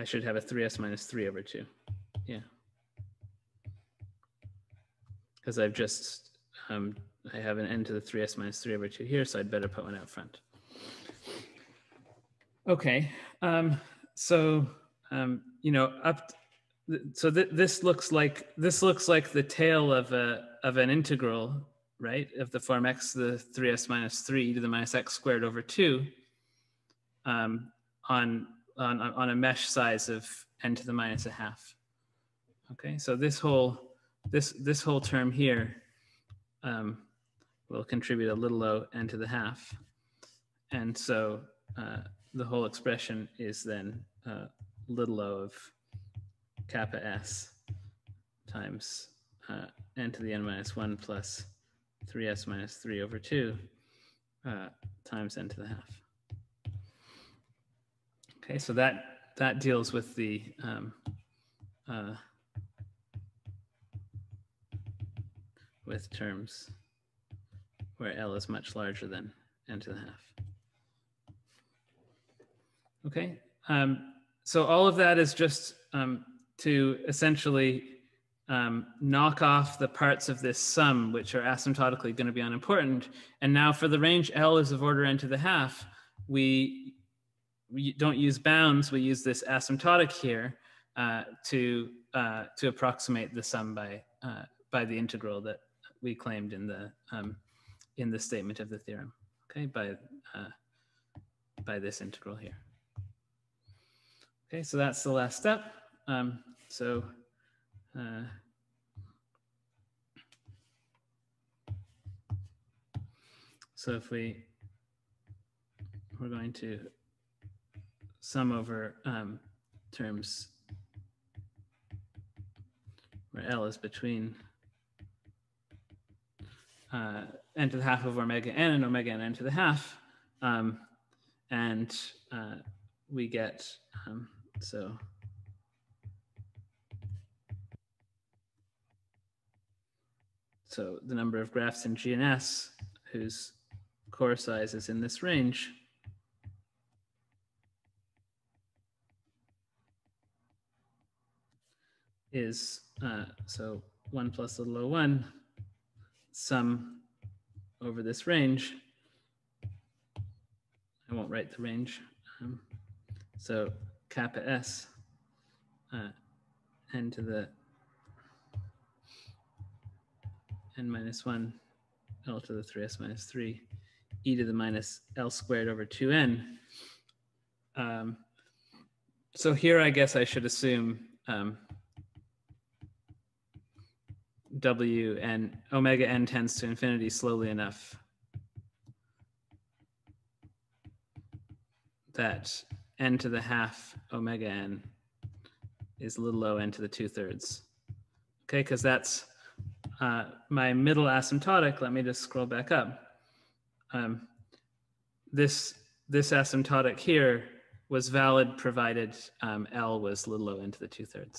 I should have a three s minus three over two. Yeah. Because I've just, um, I have an n to the three s minus three over two here, so I'd better put one out front. Okay, um, so, Um, you know, up. Th so th this looks like this looks like the tail of a of an integral, right? Of the form x to the three s minus three to the minus x squared over two, um, on on on a mesh size of n to the minus a half. Okay, so this whole this this whole term here um, will contribute a little o n to the half, and so uh, the whole expression is then. Uh, little o of kappa s times uh, n to the n minus one plus three s minus three over two uh, times n to the half. Okay, so that that deals with the um, uh, with terms where L is much larger than n to the half. Okay. Um, So all of that is just um, to essentially um, knock off the parts of this sum, which are asymptotically going to be unimportant. And now for the range L is of order n to the half, we, we don't use bounds. We use this asymptotic here uh, to, uh, to approximate the sum by, uh, by the integral that we claimed in the, um, in the statement of the theorem, okay, by, uh, by this integral here. Okay, so that's the last step. Um, so, uh, So if we, we're going to sum over um, terms where L is between uh, n to the half of omega n and omega n, n to the half. Um, and uh, we get, um, so So the number of graphs in G and S whose core size is in this range is, uh, so one plus little o one, sum over this range. I won't write the range. Um, so kappa S, uh, n to the n minus one, L to the three S minus three, e to the minus L squared over two N. Um, so here, I guess I should assume um, W and omega n tends to infinity slowly enough that n to the half omega n is little o n to the two thirds. Okay, because that's Uh, my middle asymptotic. Let me just scroll back up. Um, this this asymptotic here was valid provided um, L was little o into the two thirds.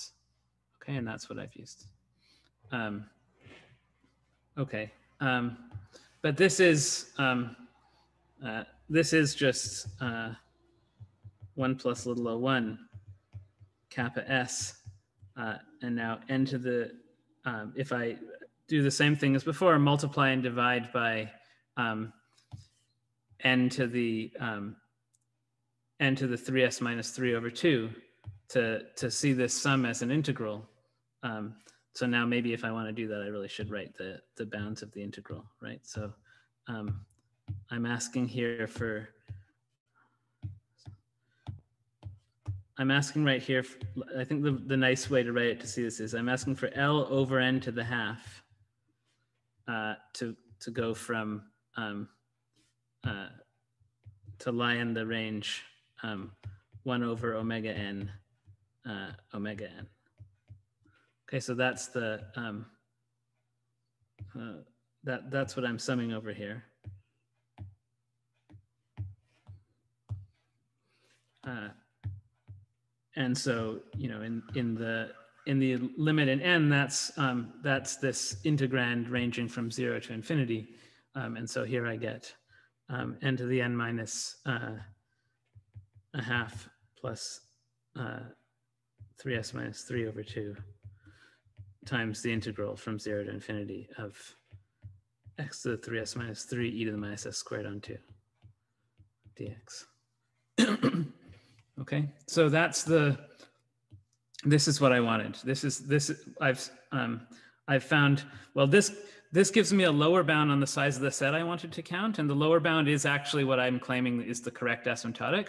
Okay, and that's what I've used. Um, okay, um, but this is um, uh, this is just uh, one plus little o one kappa S, uh, and now n to the um, if I do the same thing as before, multiply and divide by um, n to the um, n to the three S minus three over two to, to see this sum as an integral. Um, so now maybe if I want to do that, I really should write the, the bounds of the integral, right? So um, I'm asking here for, I'm asking right here, I think the, the nice way to write it to see this is I'm asking for L over n to the half. Uh, to to go from um, uh, to lie in the range um, one over omega n uh, omega n. Okay, so that's the um, uh, that that's what I'm summing over here. Uh, and so you know in in the in the limit in n, that's um, that's this integrand ranging from zero to infinity, um, and so here I get um, n to the n minus uh, a half plus uh, three S minus three over two times the integral from zero to infinity of x to the three S minus three e to the minus s squared on two dx. Okay, so that's the. This is what I wanted. This is this I've um, I've found. Well, this this gives me a lower bound on the size of the set I wanted to count, and the lower bound is actually what I'm claiming is the correct asymptotic.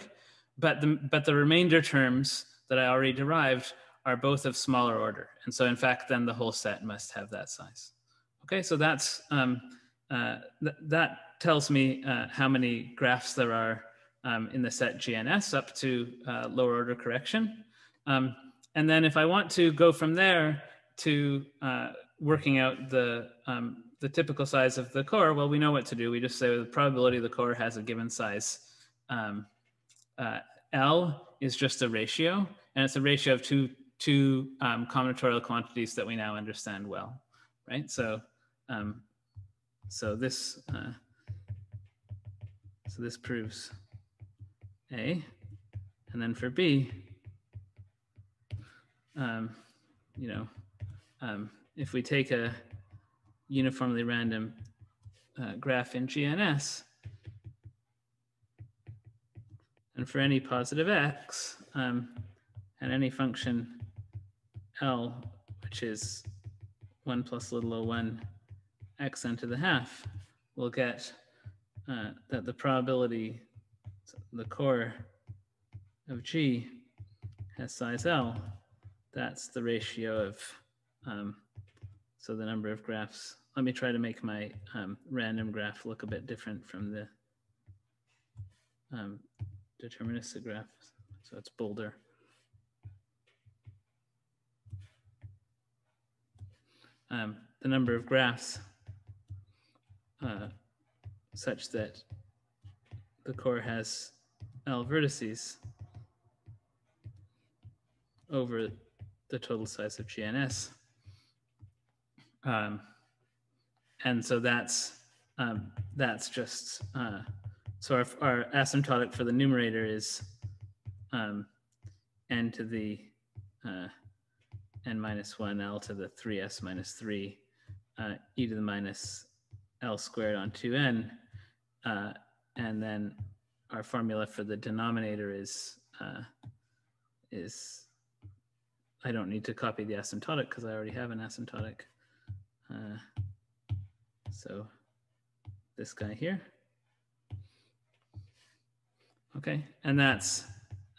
But the but the remainder terms that I already derived are both of smaller order, and so in fact, then the whole set must have that size. Okay, so that's um, uh, th that tells me uh, how many graphs there are um, in the set G N S up to uh, lower order correction. Um, And then if I want to go from there to uh, working out the, um, the typical size of the core, well, we know what to do. We just say well, the probability the core has a given size. Um, uh, L is just a ratio, and it's a ratio of two, two um, combinatorial quantities that we now understand well, right? So, um, so, this, uh, so this proves A, and then for B, Um, you know, um, if we take a uniformly random uh, graph in G N S, and for any positive x, um, and any function L, which is one plus little o one x n to the half, we'll get uh, that the probability, the core of G has size L. That's the ratio of, um, so the number of graphs let me try to make my um, random graph look a bit different from the um, deterministic graph. So it's bolder. Um, the number of graphs uh, such that the core has L vertices over the total size of G N S. Um, and so that's um, that's just uh, so our, our asymptotic for the numerator is um, n to the uh, n minus one L to the three S minus three uh, e to the minus L squared on two n, uh, and then our formula for the denominator is uh, is I don't need to copy the asymptotic because I already have an asymptotic. Uh, so this guy here. Okay, and that's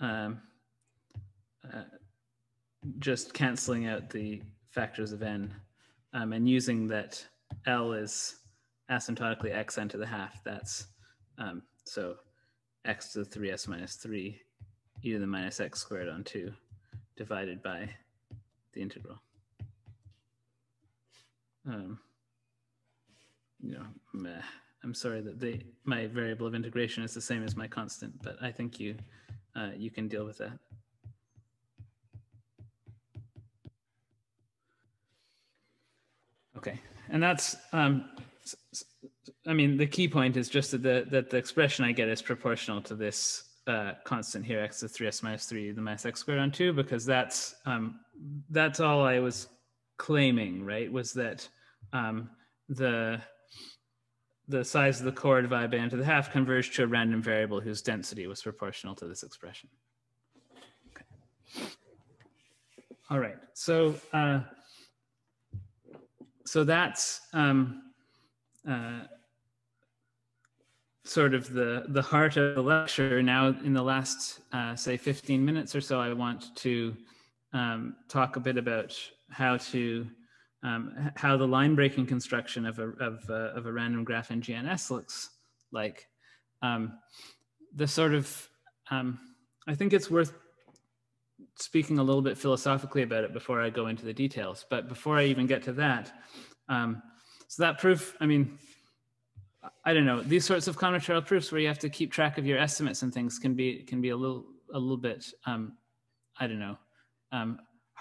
um, uh, just canceling out the factors of n um, and using that L is asymptotically xn to the half. That's um, so x to the three s minus three e to the minus x squared on two divided by the integral. Um, you know, meh. I'm sorry that they, my variable of integration is the same as my constant, but I think you uh, you can deal with that. Okay, and that's um, I mean the key point is just that the that the expression I get is proportional to this uh, constant here, x to the three s minus three the minus x squared on two, because that's um, that's all I was claiming, right? Was that Um, the, the size of the core divided by n to the half converged to a random variable whose density was proportional to this expression. Okay. All right, so uh, so that's um, uh, sort of the, the heart of the lecture. Now in the last, uh, say, fifteen minutes or so, I want to um, talk a bit about how to Um, how the line breaking construction of a, of, uh, of a random graph in G N S looks like. Um, the sort of, um, I think it's worth speaking a little bit philosophically about it before I go into the details, but before I even get to that, um, so that proof, I mean, I don't know, these sorts of combinatorial proofs where you have to keep track of your estimates and things can be, can be a little, a little bit, um, I don't know, um,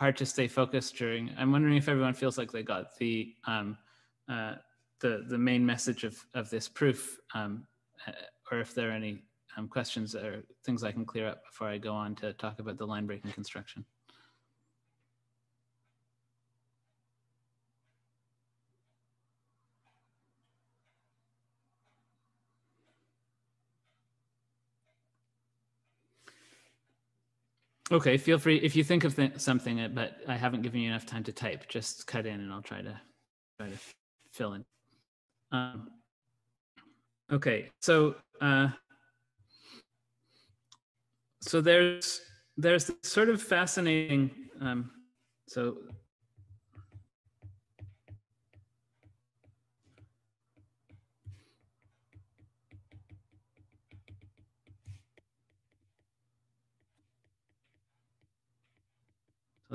hard to stay focused during. I'm wondering if everyone feels like they got the um, uh, the the main message of of this proof, um, or if there are any um, questions or things I can clear up before I go on to talk about the line breaking construction. Okay, feel free if you think of th something, but I haven't given you enough time to type. Just cut in, and I'll try to try to fill in. Um, okay, so uh, so there's there's this sort of fascinating. Um, so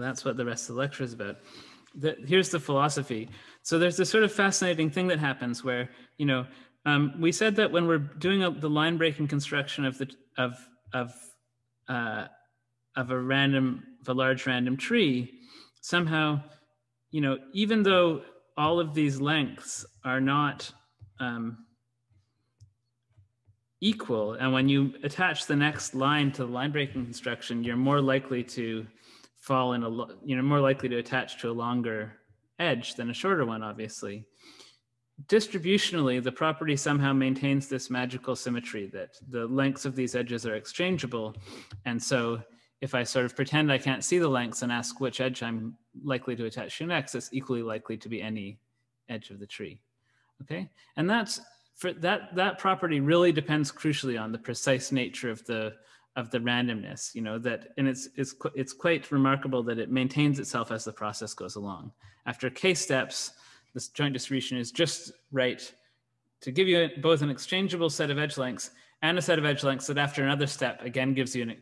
that's what the rest of the lecture is about. The, here's the philosophy. So there's this sort of fascinating thing that happens where, you know, um, we said that when we're doing a, the line breaking construction of the of of uh, of a random, of a large random tree, somehow, you know, even though all of these lengths are not um, equal, and when you attach the next line to the line breaking construction, you're more likely to fall in a, you know, more likely to attach to a longer edge than a shorter one, obviously. Distributionally, the property somehow maintains this magical symmetry that the lengths of these edges are exchangeable. And so if I sort of pretend I can't see the lengths and ask which edge I'm likely to attach to next, it's equally likely to be any edge of the tree, okay? And that's, for that, that property really depends crucially on the precise nature of the of the randomness, you know, that, and it's, it's, it's quite remarkable that it maintains itself as the process goes along. After k steps, this joint distribution is just right to give you both an exchangeable set of edge lengths and a set of edge lengths that after another step, again, gives you an,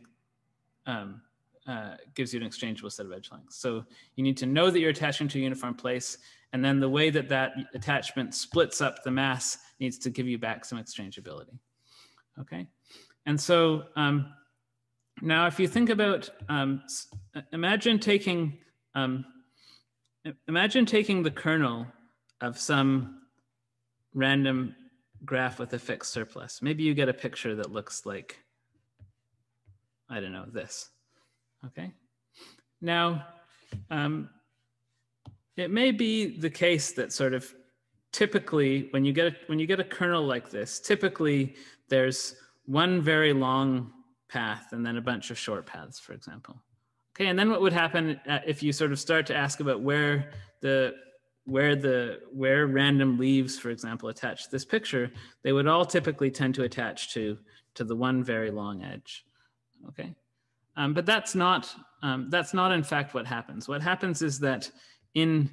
um, uh, gives you an exchangeable set of edge lengths. So you need to know that you're attaching to a uniform place, and then the way that that attachment splits up the mass needs to give you back some exchangeability, okay? And so um, now if you think about, um, imagine taking, um, imagine taking the kernel of some random graph with a fixed surplus. Maybe you get a picture that looks like, I don't know, this, okay? Now, um, it may be the case that sort of typically when you get a, when you get a kernel like this, typically there's one very long path and then a bunch of short paths, for example. Okay, and then what would happen if you sort of start to ask about where the where the where random leaves, for example, attach to this picture? They would all typically tend to attach to to the one very long edge. Okay, um, but that's not um, that's not in fact what happens. What happens is that in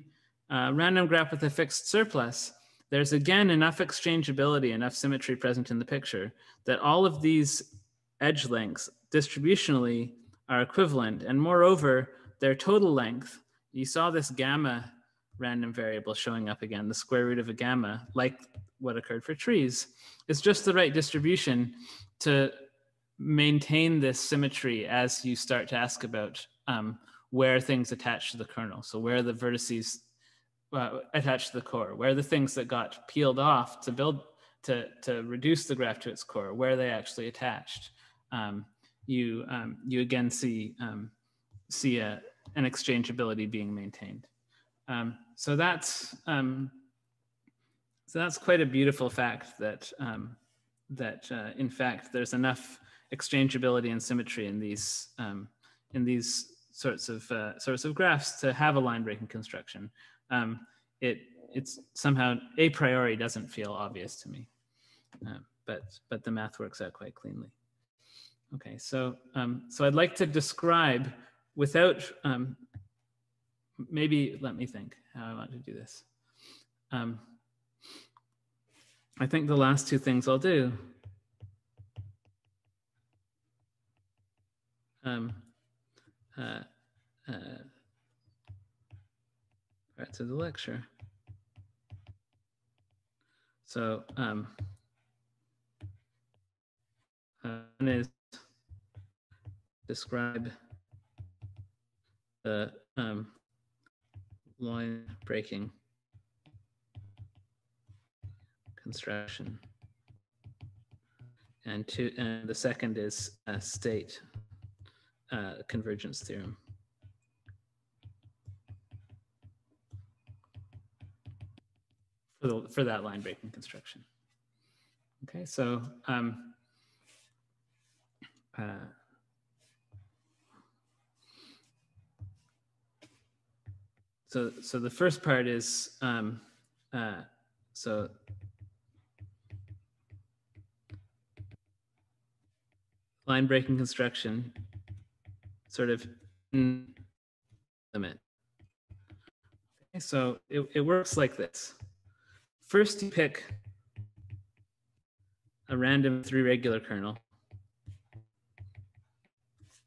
uh, random graph with a fixed surplus, there's again enough exchangeability, enough symmetry present in the picture that all of these edge lengths distributionally are equivalent. And moreover, their total length, you saw this gamma random variable showing up again, the square root of a gamma, like what occurred for trees, is just the right distribution to maintain this symmetry as you start to ask about um, where things attach to the kernel. So where the vertices uh, attach to the core, where the things that got peeled off to build, to, to reduce the graph to its core, where they actually attached. Um, you, um, you again see, um, see a, an exchangeability being maintained. Um, so, that's, um, so that's quite a beautiful fact that, um, that uh, in fact, there's enough exchangeability and symmetry in these, um, in these sorts of uh, sorts of graphs to have a line breaking construction. Um, it it's somehow a priori doesn't feel obvious to me, uh, but but the math works out quite cleanly. Okay, so um, so I'd like to describe without um, maybe let me think how I want to do this. Um, I think the last two things I'll do. Um, Uh, uh, parts of the lecture. So um, uh, one is describe the um, line breaking construction, and two, and the second is uh, state. Uh, convergence theorem. For, the, for that line breaking construction. Okay, so um, uh, so so the first part is um, uh, so. Line breaking construction. Sort of limit. Okay, so it, it works like this. First, you pick a random three regular kernel.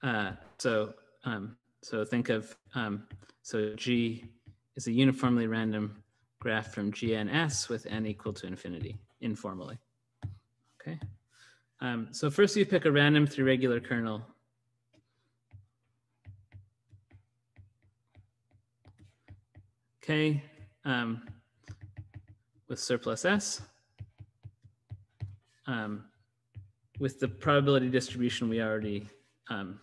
Uh, so, um, so think of um, so G is a uniformly random graph from G and S with n equal to infinity informally. Okay. Um, so first, you pick a random three regular kernel. K um, with surplus S um, with the probability distribution we already um,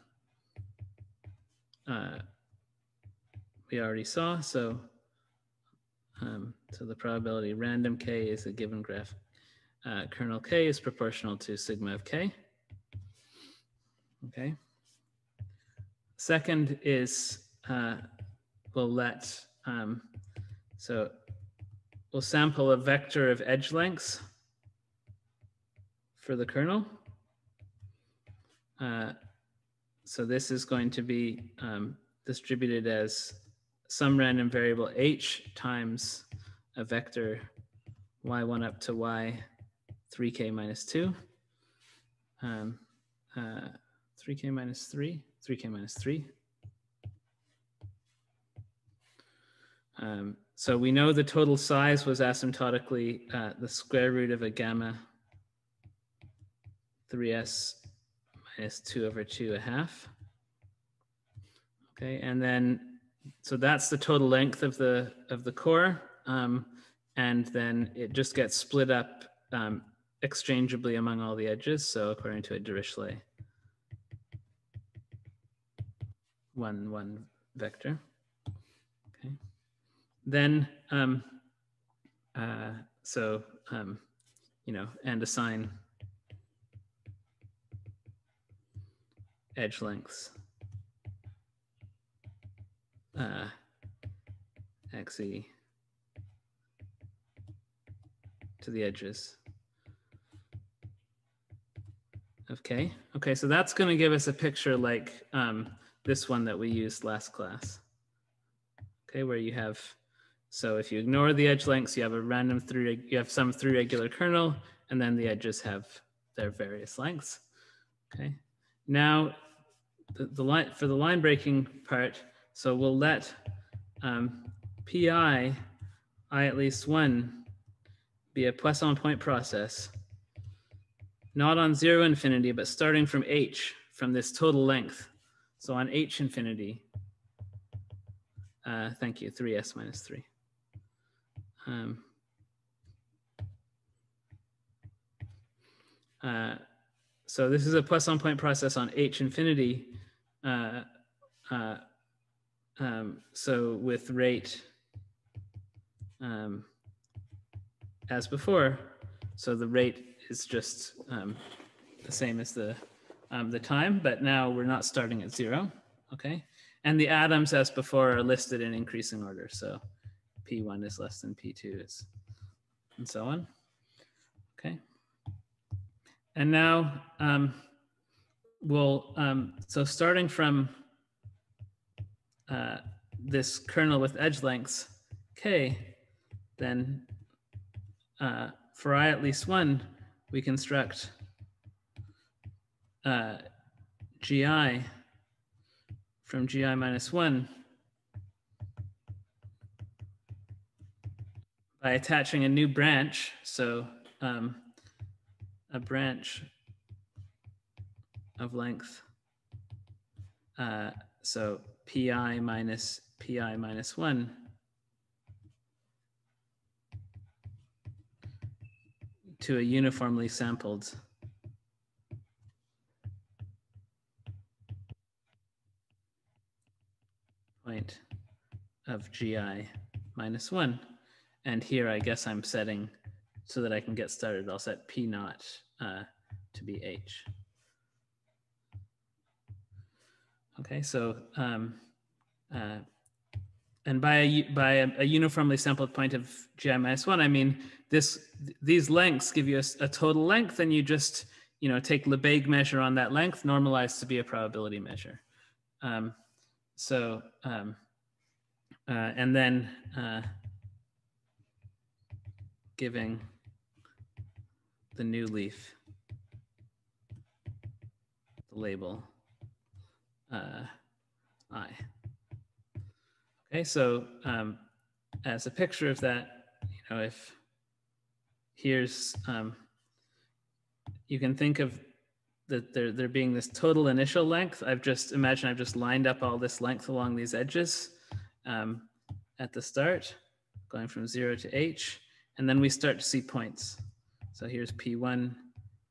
uh, we already saw. So um, so the probability random K is a given graph. Uh, kernel K is proportional to sigma of K. Okay. Second is uh, we'll let um, So we'll sample a vector of edge lengths for the kernel. Uh, so this is going to be um, distributed as some random variable h times a vector y one up to y three k minus two, um, uh, three k minus three, three k minus three. Um, so we know the total size was asymptotically uh, the square root of a gamma three s minus two over two a half. Okay, and then, so that's the total length of the, of the core. Um, and then it just gets split up um, exchangeably among all the edges. So according to a Dirichlet one, one vector. Okay. Then, um, uh, so, um, you know, and assign edge lengths. Uh, xe to the edges of K. Okay, so that's going to give us a picture like um, this one that we used last class. Okay, where you have, so if you ignore the edge lengths, you have a random three, you have some three regular kernel, and then the edges have their various lengths. Okay, now the, the line for the line breaking part. So we'll let um, P I, I at least one, be a Poisson point process, not on zero infinity, but starting from H, from this total length. So on H infinity, uh, thank you, three s minus three. Um, uh, so this is a Poisson point process on H infinity. Uh, uh, Um, so with rate um, as before, so the rate is just um, the same as the, um, the time, but now we're not starting at zero, okay? And the atoms as before are listed in increasing order. So P one is less than P two is, and so on, okay? And now um, we'll, um, so starting from Uh, this kernel with edge lengths K, then uh, for I at least one, we construct uh, G I from G I minus one by attaching a new branch. So um, a branch of length. Uh, so P I minus P I minus one to a uniformly sampled point of G I minus one. And here, I guess I'm setting so that I can get started. I'll set P naught uh, to be H. Okay, so um, uh, and by a by a, a uniformly sampled point of G I minus one, I mean this. Th these lengths give you a, a total length, and you just you know take Lebesgue measure on that length, normalized to be a probability measure. Um, so um, uh, and then uh, giving the new leaf the label. Uh, I. Okay, so um, as a picture of that, you know, if here's, um, you can think of that there, there being this total initial length. I've just, imagine I've just lined up all this length along these edges um, at the start, going from zero to H, and then we start to see points. So here's P one,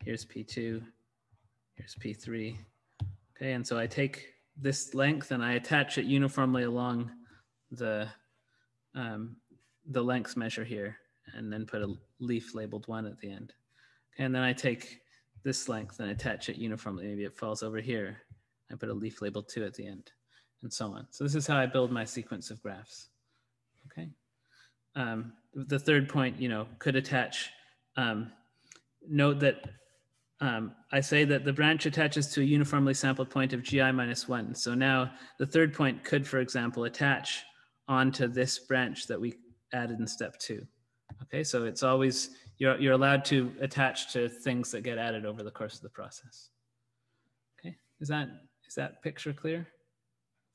here's P two, here's P three. Okay, and so I take this length and I attach it uniformly along the um, the length measure here, and then put a leaf labeled one at the end. Okay, and then I take this length and attach it uniformly. Maybe it falls over here. I put a leaf labeled two at the end, and so on. So this is how I build my sequence of graphs. Okay, um, the third point, you know, could attach. Um, note that. Um, I say that the branch attaches to a uniformly sampled point of G I minus one. So now the third point could, for example, attach onto this branch that we added in step two. Okay, so it's always, you're, you're allowed to attach to things that get added over the course of the process. Okay, is that, is that picture clear?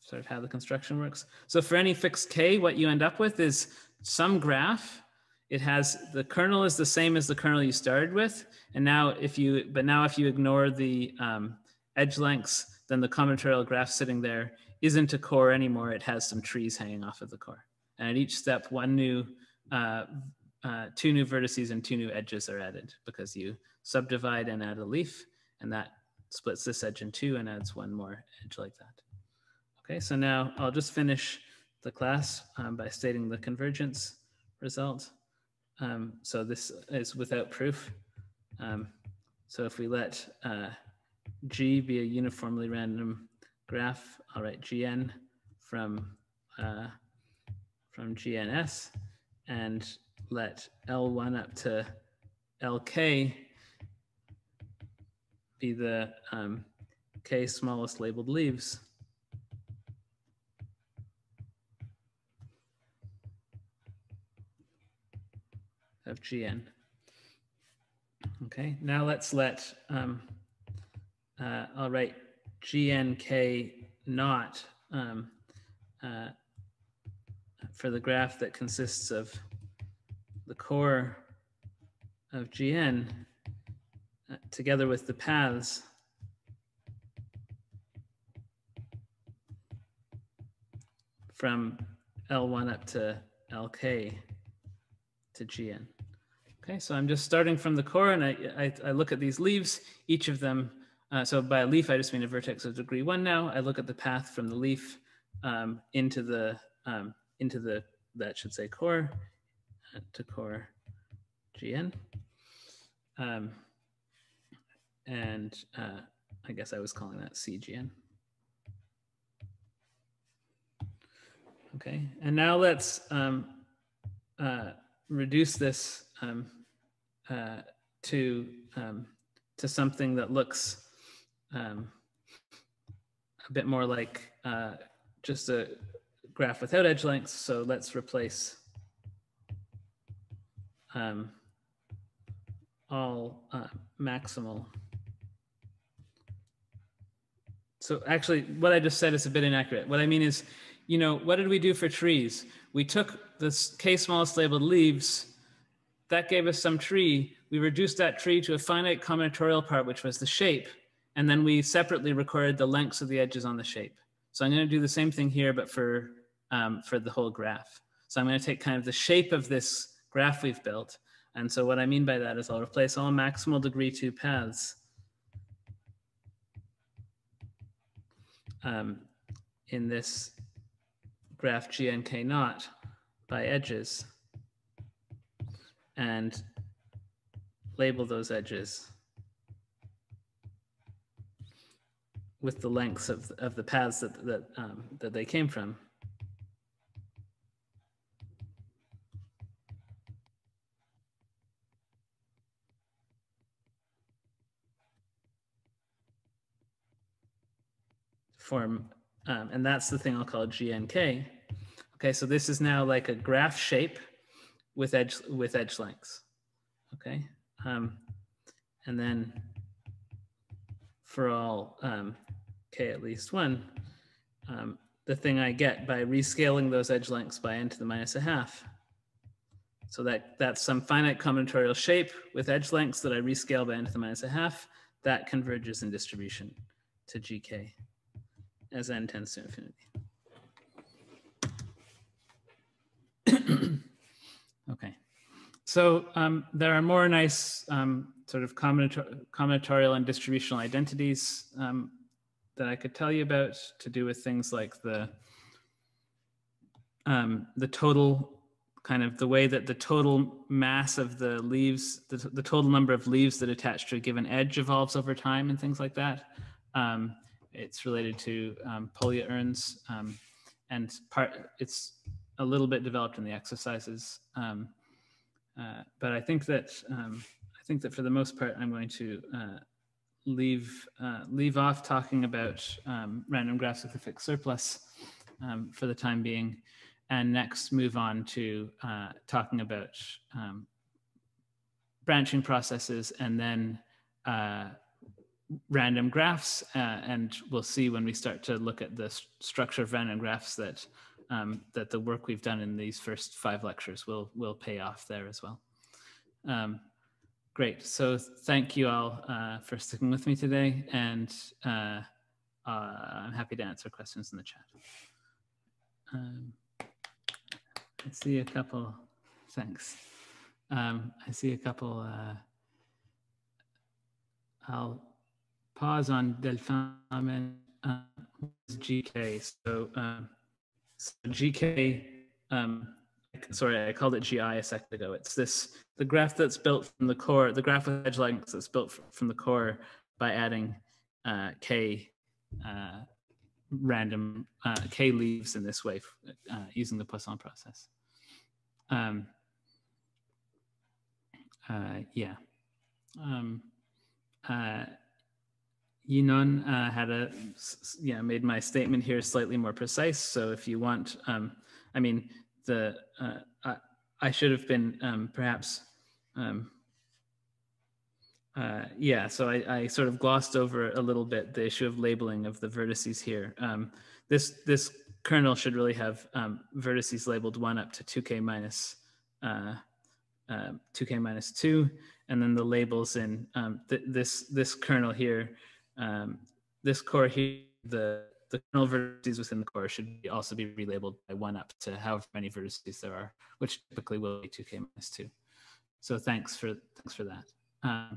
Sort of how the construction works. So for any fixed K, what you end up with is some graph. It has, the kernel is the same as the kernel you started with. And now if you, but now if you ignore the um, edge lengths, then the combinatorial graph sitting there isn't a core anymore. It has some trees hanging off of the core. And at each step, one new, uh, uh, two new vertices and two new edges are added because you subdivide and add a leaf, and that splits this edge in two and adds one more edge like that. Okay, so now I'll just finish the class um, by stating the convergence result. Um, so this is without proof. Um, so if we let uh, G be a uniformly random graph, I'll write G N from, uh, from G N S, and let L one up to L K be the um, K smallest labeled leaves. Of G N. Okay, now let's let, um, uh, I'll write G N K naught um, uh, for the graph that consists of the core of G N uh, together with the paths from L one up to L K to G N. Okay, so I'm just starting from the core, and I, I, I look at these leaves, each of them. Uh, so by a leaf, I just mean a vertex of degree one now. I look at the path from the leaf um, into the, um, into the, that should say core, uh, to core G N. Um, and uh, I guess I was calling that C G N. Okay, and now let's um, uh, reduce this um, uh, to um, to something that looks um, a bit more like uh, just a graph without edge lengths. So let's replace um, all uh, maximal. So actually, what I just said is a bit inaccurate. What I mean is, you know, what did we do for trees? We took the K smallest labeled leaves, that gave us some tree. We reduced that tree to a finite combinatorial part, which was the shape. And then we separately recorded the lengths of the edges on the shape. So I'm gonna do the same thing here, but for, um, for the whole graph. So I'm gonna take kind of the shape of this graph we've built. And so what I mean by that is I'll replace all maximal degree two paths um, in this graph G N K naught by edges and label those edges with the lengths of, of the paths that, that, um, that they came from. Form, um, and that's the thing I'll call G N K. Okay, so this is now like a graph shape with edge with edge lengths. Okay, um, and then for all um, k at least one, um, the thing I get by rescaling those edge lengths by n to the minus a half. So that that's some finite combinatorial shape with edge lengths that I rescale by n to the minus a half. That converges in distribution to G K as n tends to infinity. Okay, so um, there are more nice um, sort of combinator combinatorial and distributional identities um, that I could tell you about to do with things like the um, the total, kind of the way that the total mass of the leaves, the, the total number of leaves that attach to a given edge evolves over time and things like that. Um, it's related to um, Polya urns um, and part it's a little bit developed in the exercises, um, uh, but I think that um, I think that for the most part, I'm going to uh, leave uh, leave off talking about um, random graphs with a fixed surplus um, for the time being, and next move on to uh, talking about um, branching processes, and then uh, random graphs. Uh, and we'll see when we start to look at the st structure of random graphs that um, that the work we've done in these first five lectures will will pay off there as well. Um, Great. So thank you all uh, for sticking with me today, and uh, uh, I'm happy to answer questions in the chat. Um, I see a couple. Thanks. Um, I see a couple. Uh, I'll pause on Delphine and uh, G K. So, um, so G K. Um, Sorry, I called it G I a second ago. It's this, the graph that's built from the core, the graph with edge lengths that's built from the core by adding uh, K uh, random, uh, K leaves in this way uh, using the Poisson process. Um, uh, yeah. Um, uh, Yinon uh, had a, yeah, made my statement here slightly more precise. So if you want, um, I mean, The, uh, I, I should have been um, perhaps, um, uh, yeah, so I, I sort of glossed over a little bit the issue of labeling of the vertices here. Um, this, this kernel should really have um, vertices labeled one up to two K minus, uh, uh, two K minus two, and then the labels in um, th this, this kernel here, um, this core here, the The kernel vertices within the core should also be relabeled by one up to however many vertices there are, which typically will be two K minus two. So thanks for thanks for that. Um,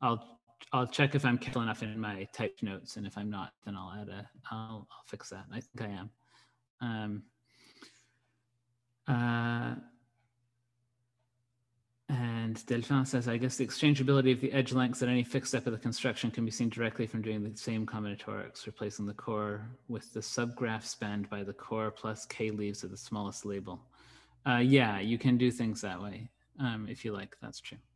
I'll I'll check if I'm careful enough in my typed notes, and if I'm not, then I'll add a I'll I'll fix that. I think I am. Um, uh, and Delphine says, I guess the exchangeability of the edge lengths at any fixed step of the construction can be seen directly from doing the same combinatorics, replacing the core with the subgraph spanned by the core plus K leaves of the smallest label. Uh, yeah, you can do things that way um, if you like, that's true.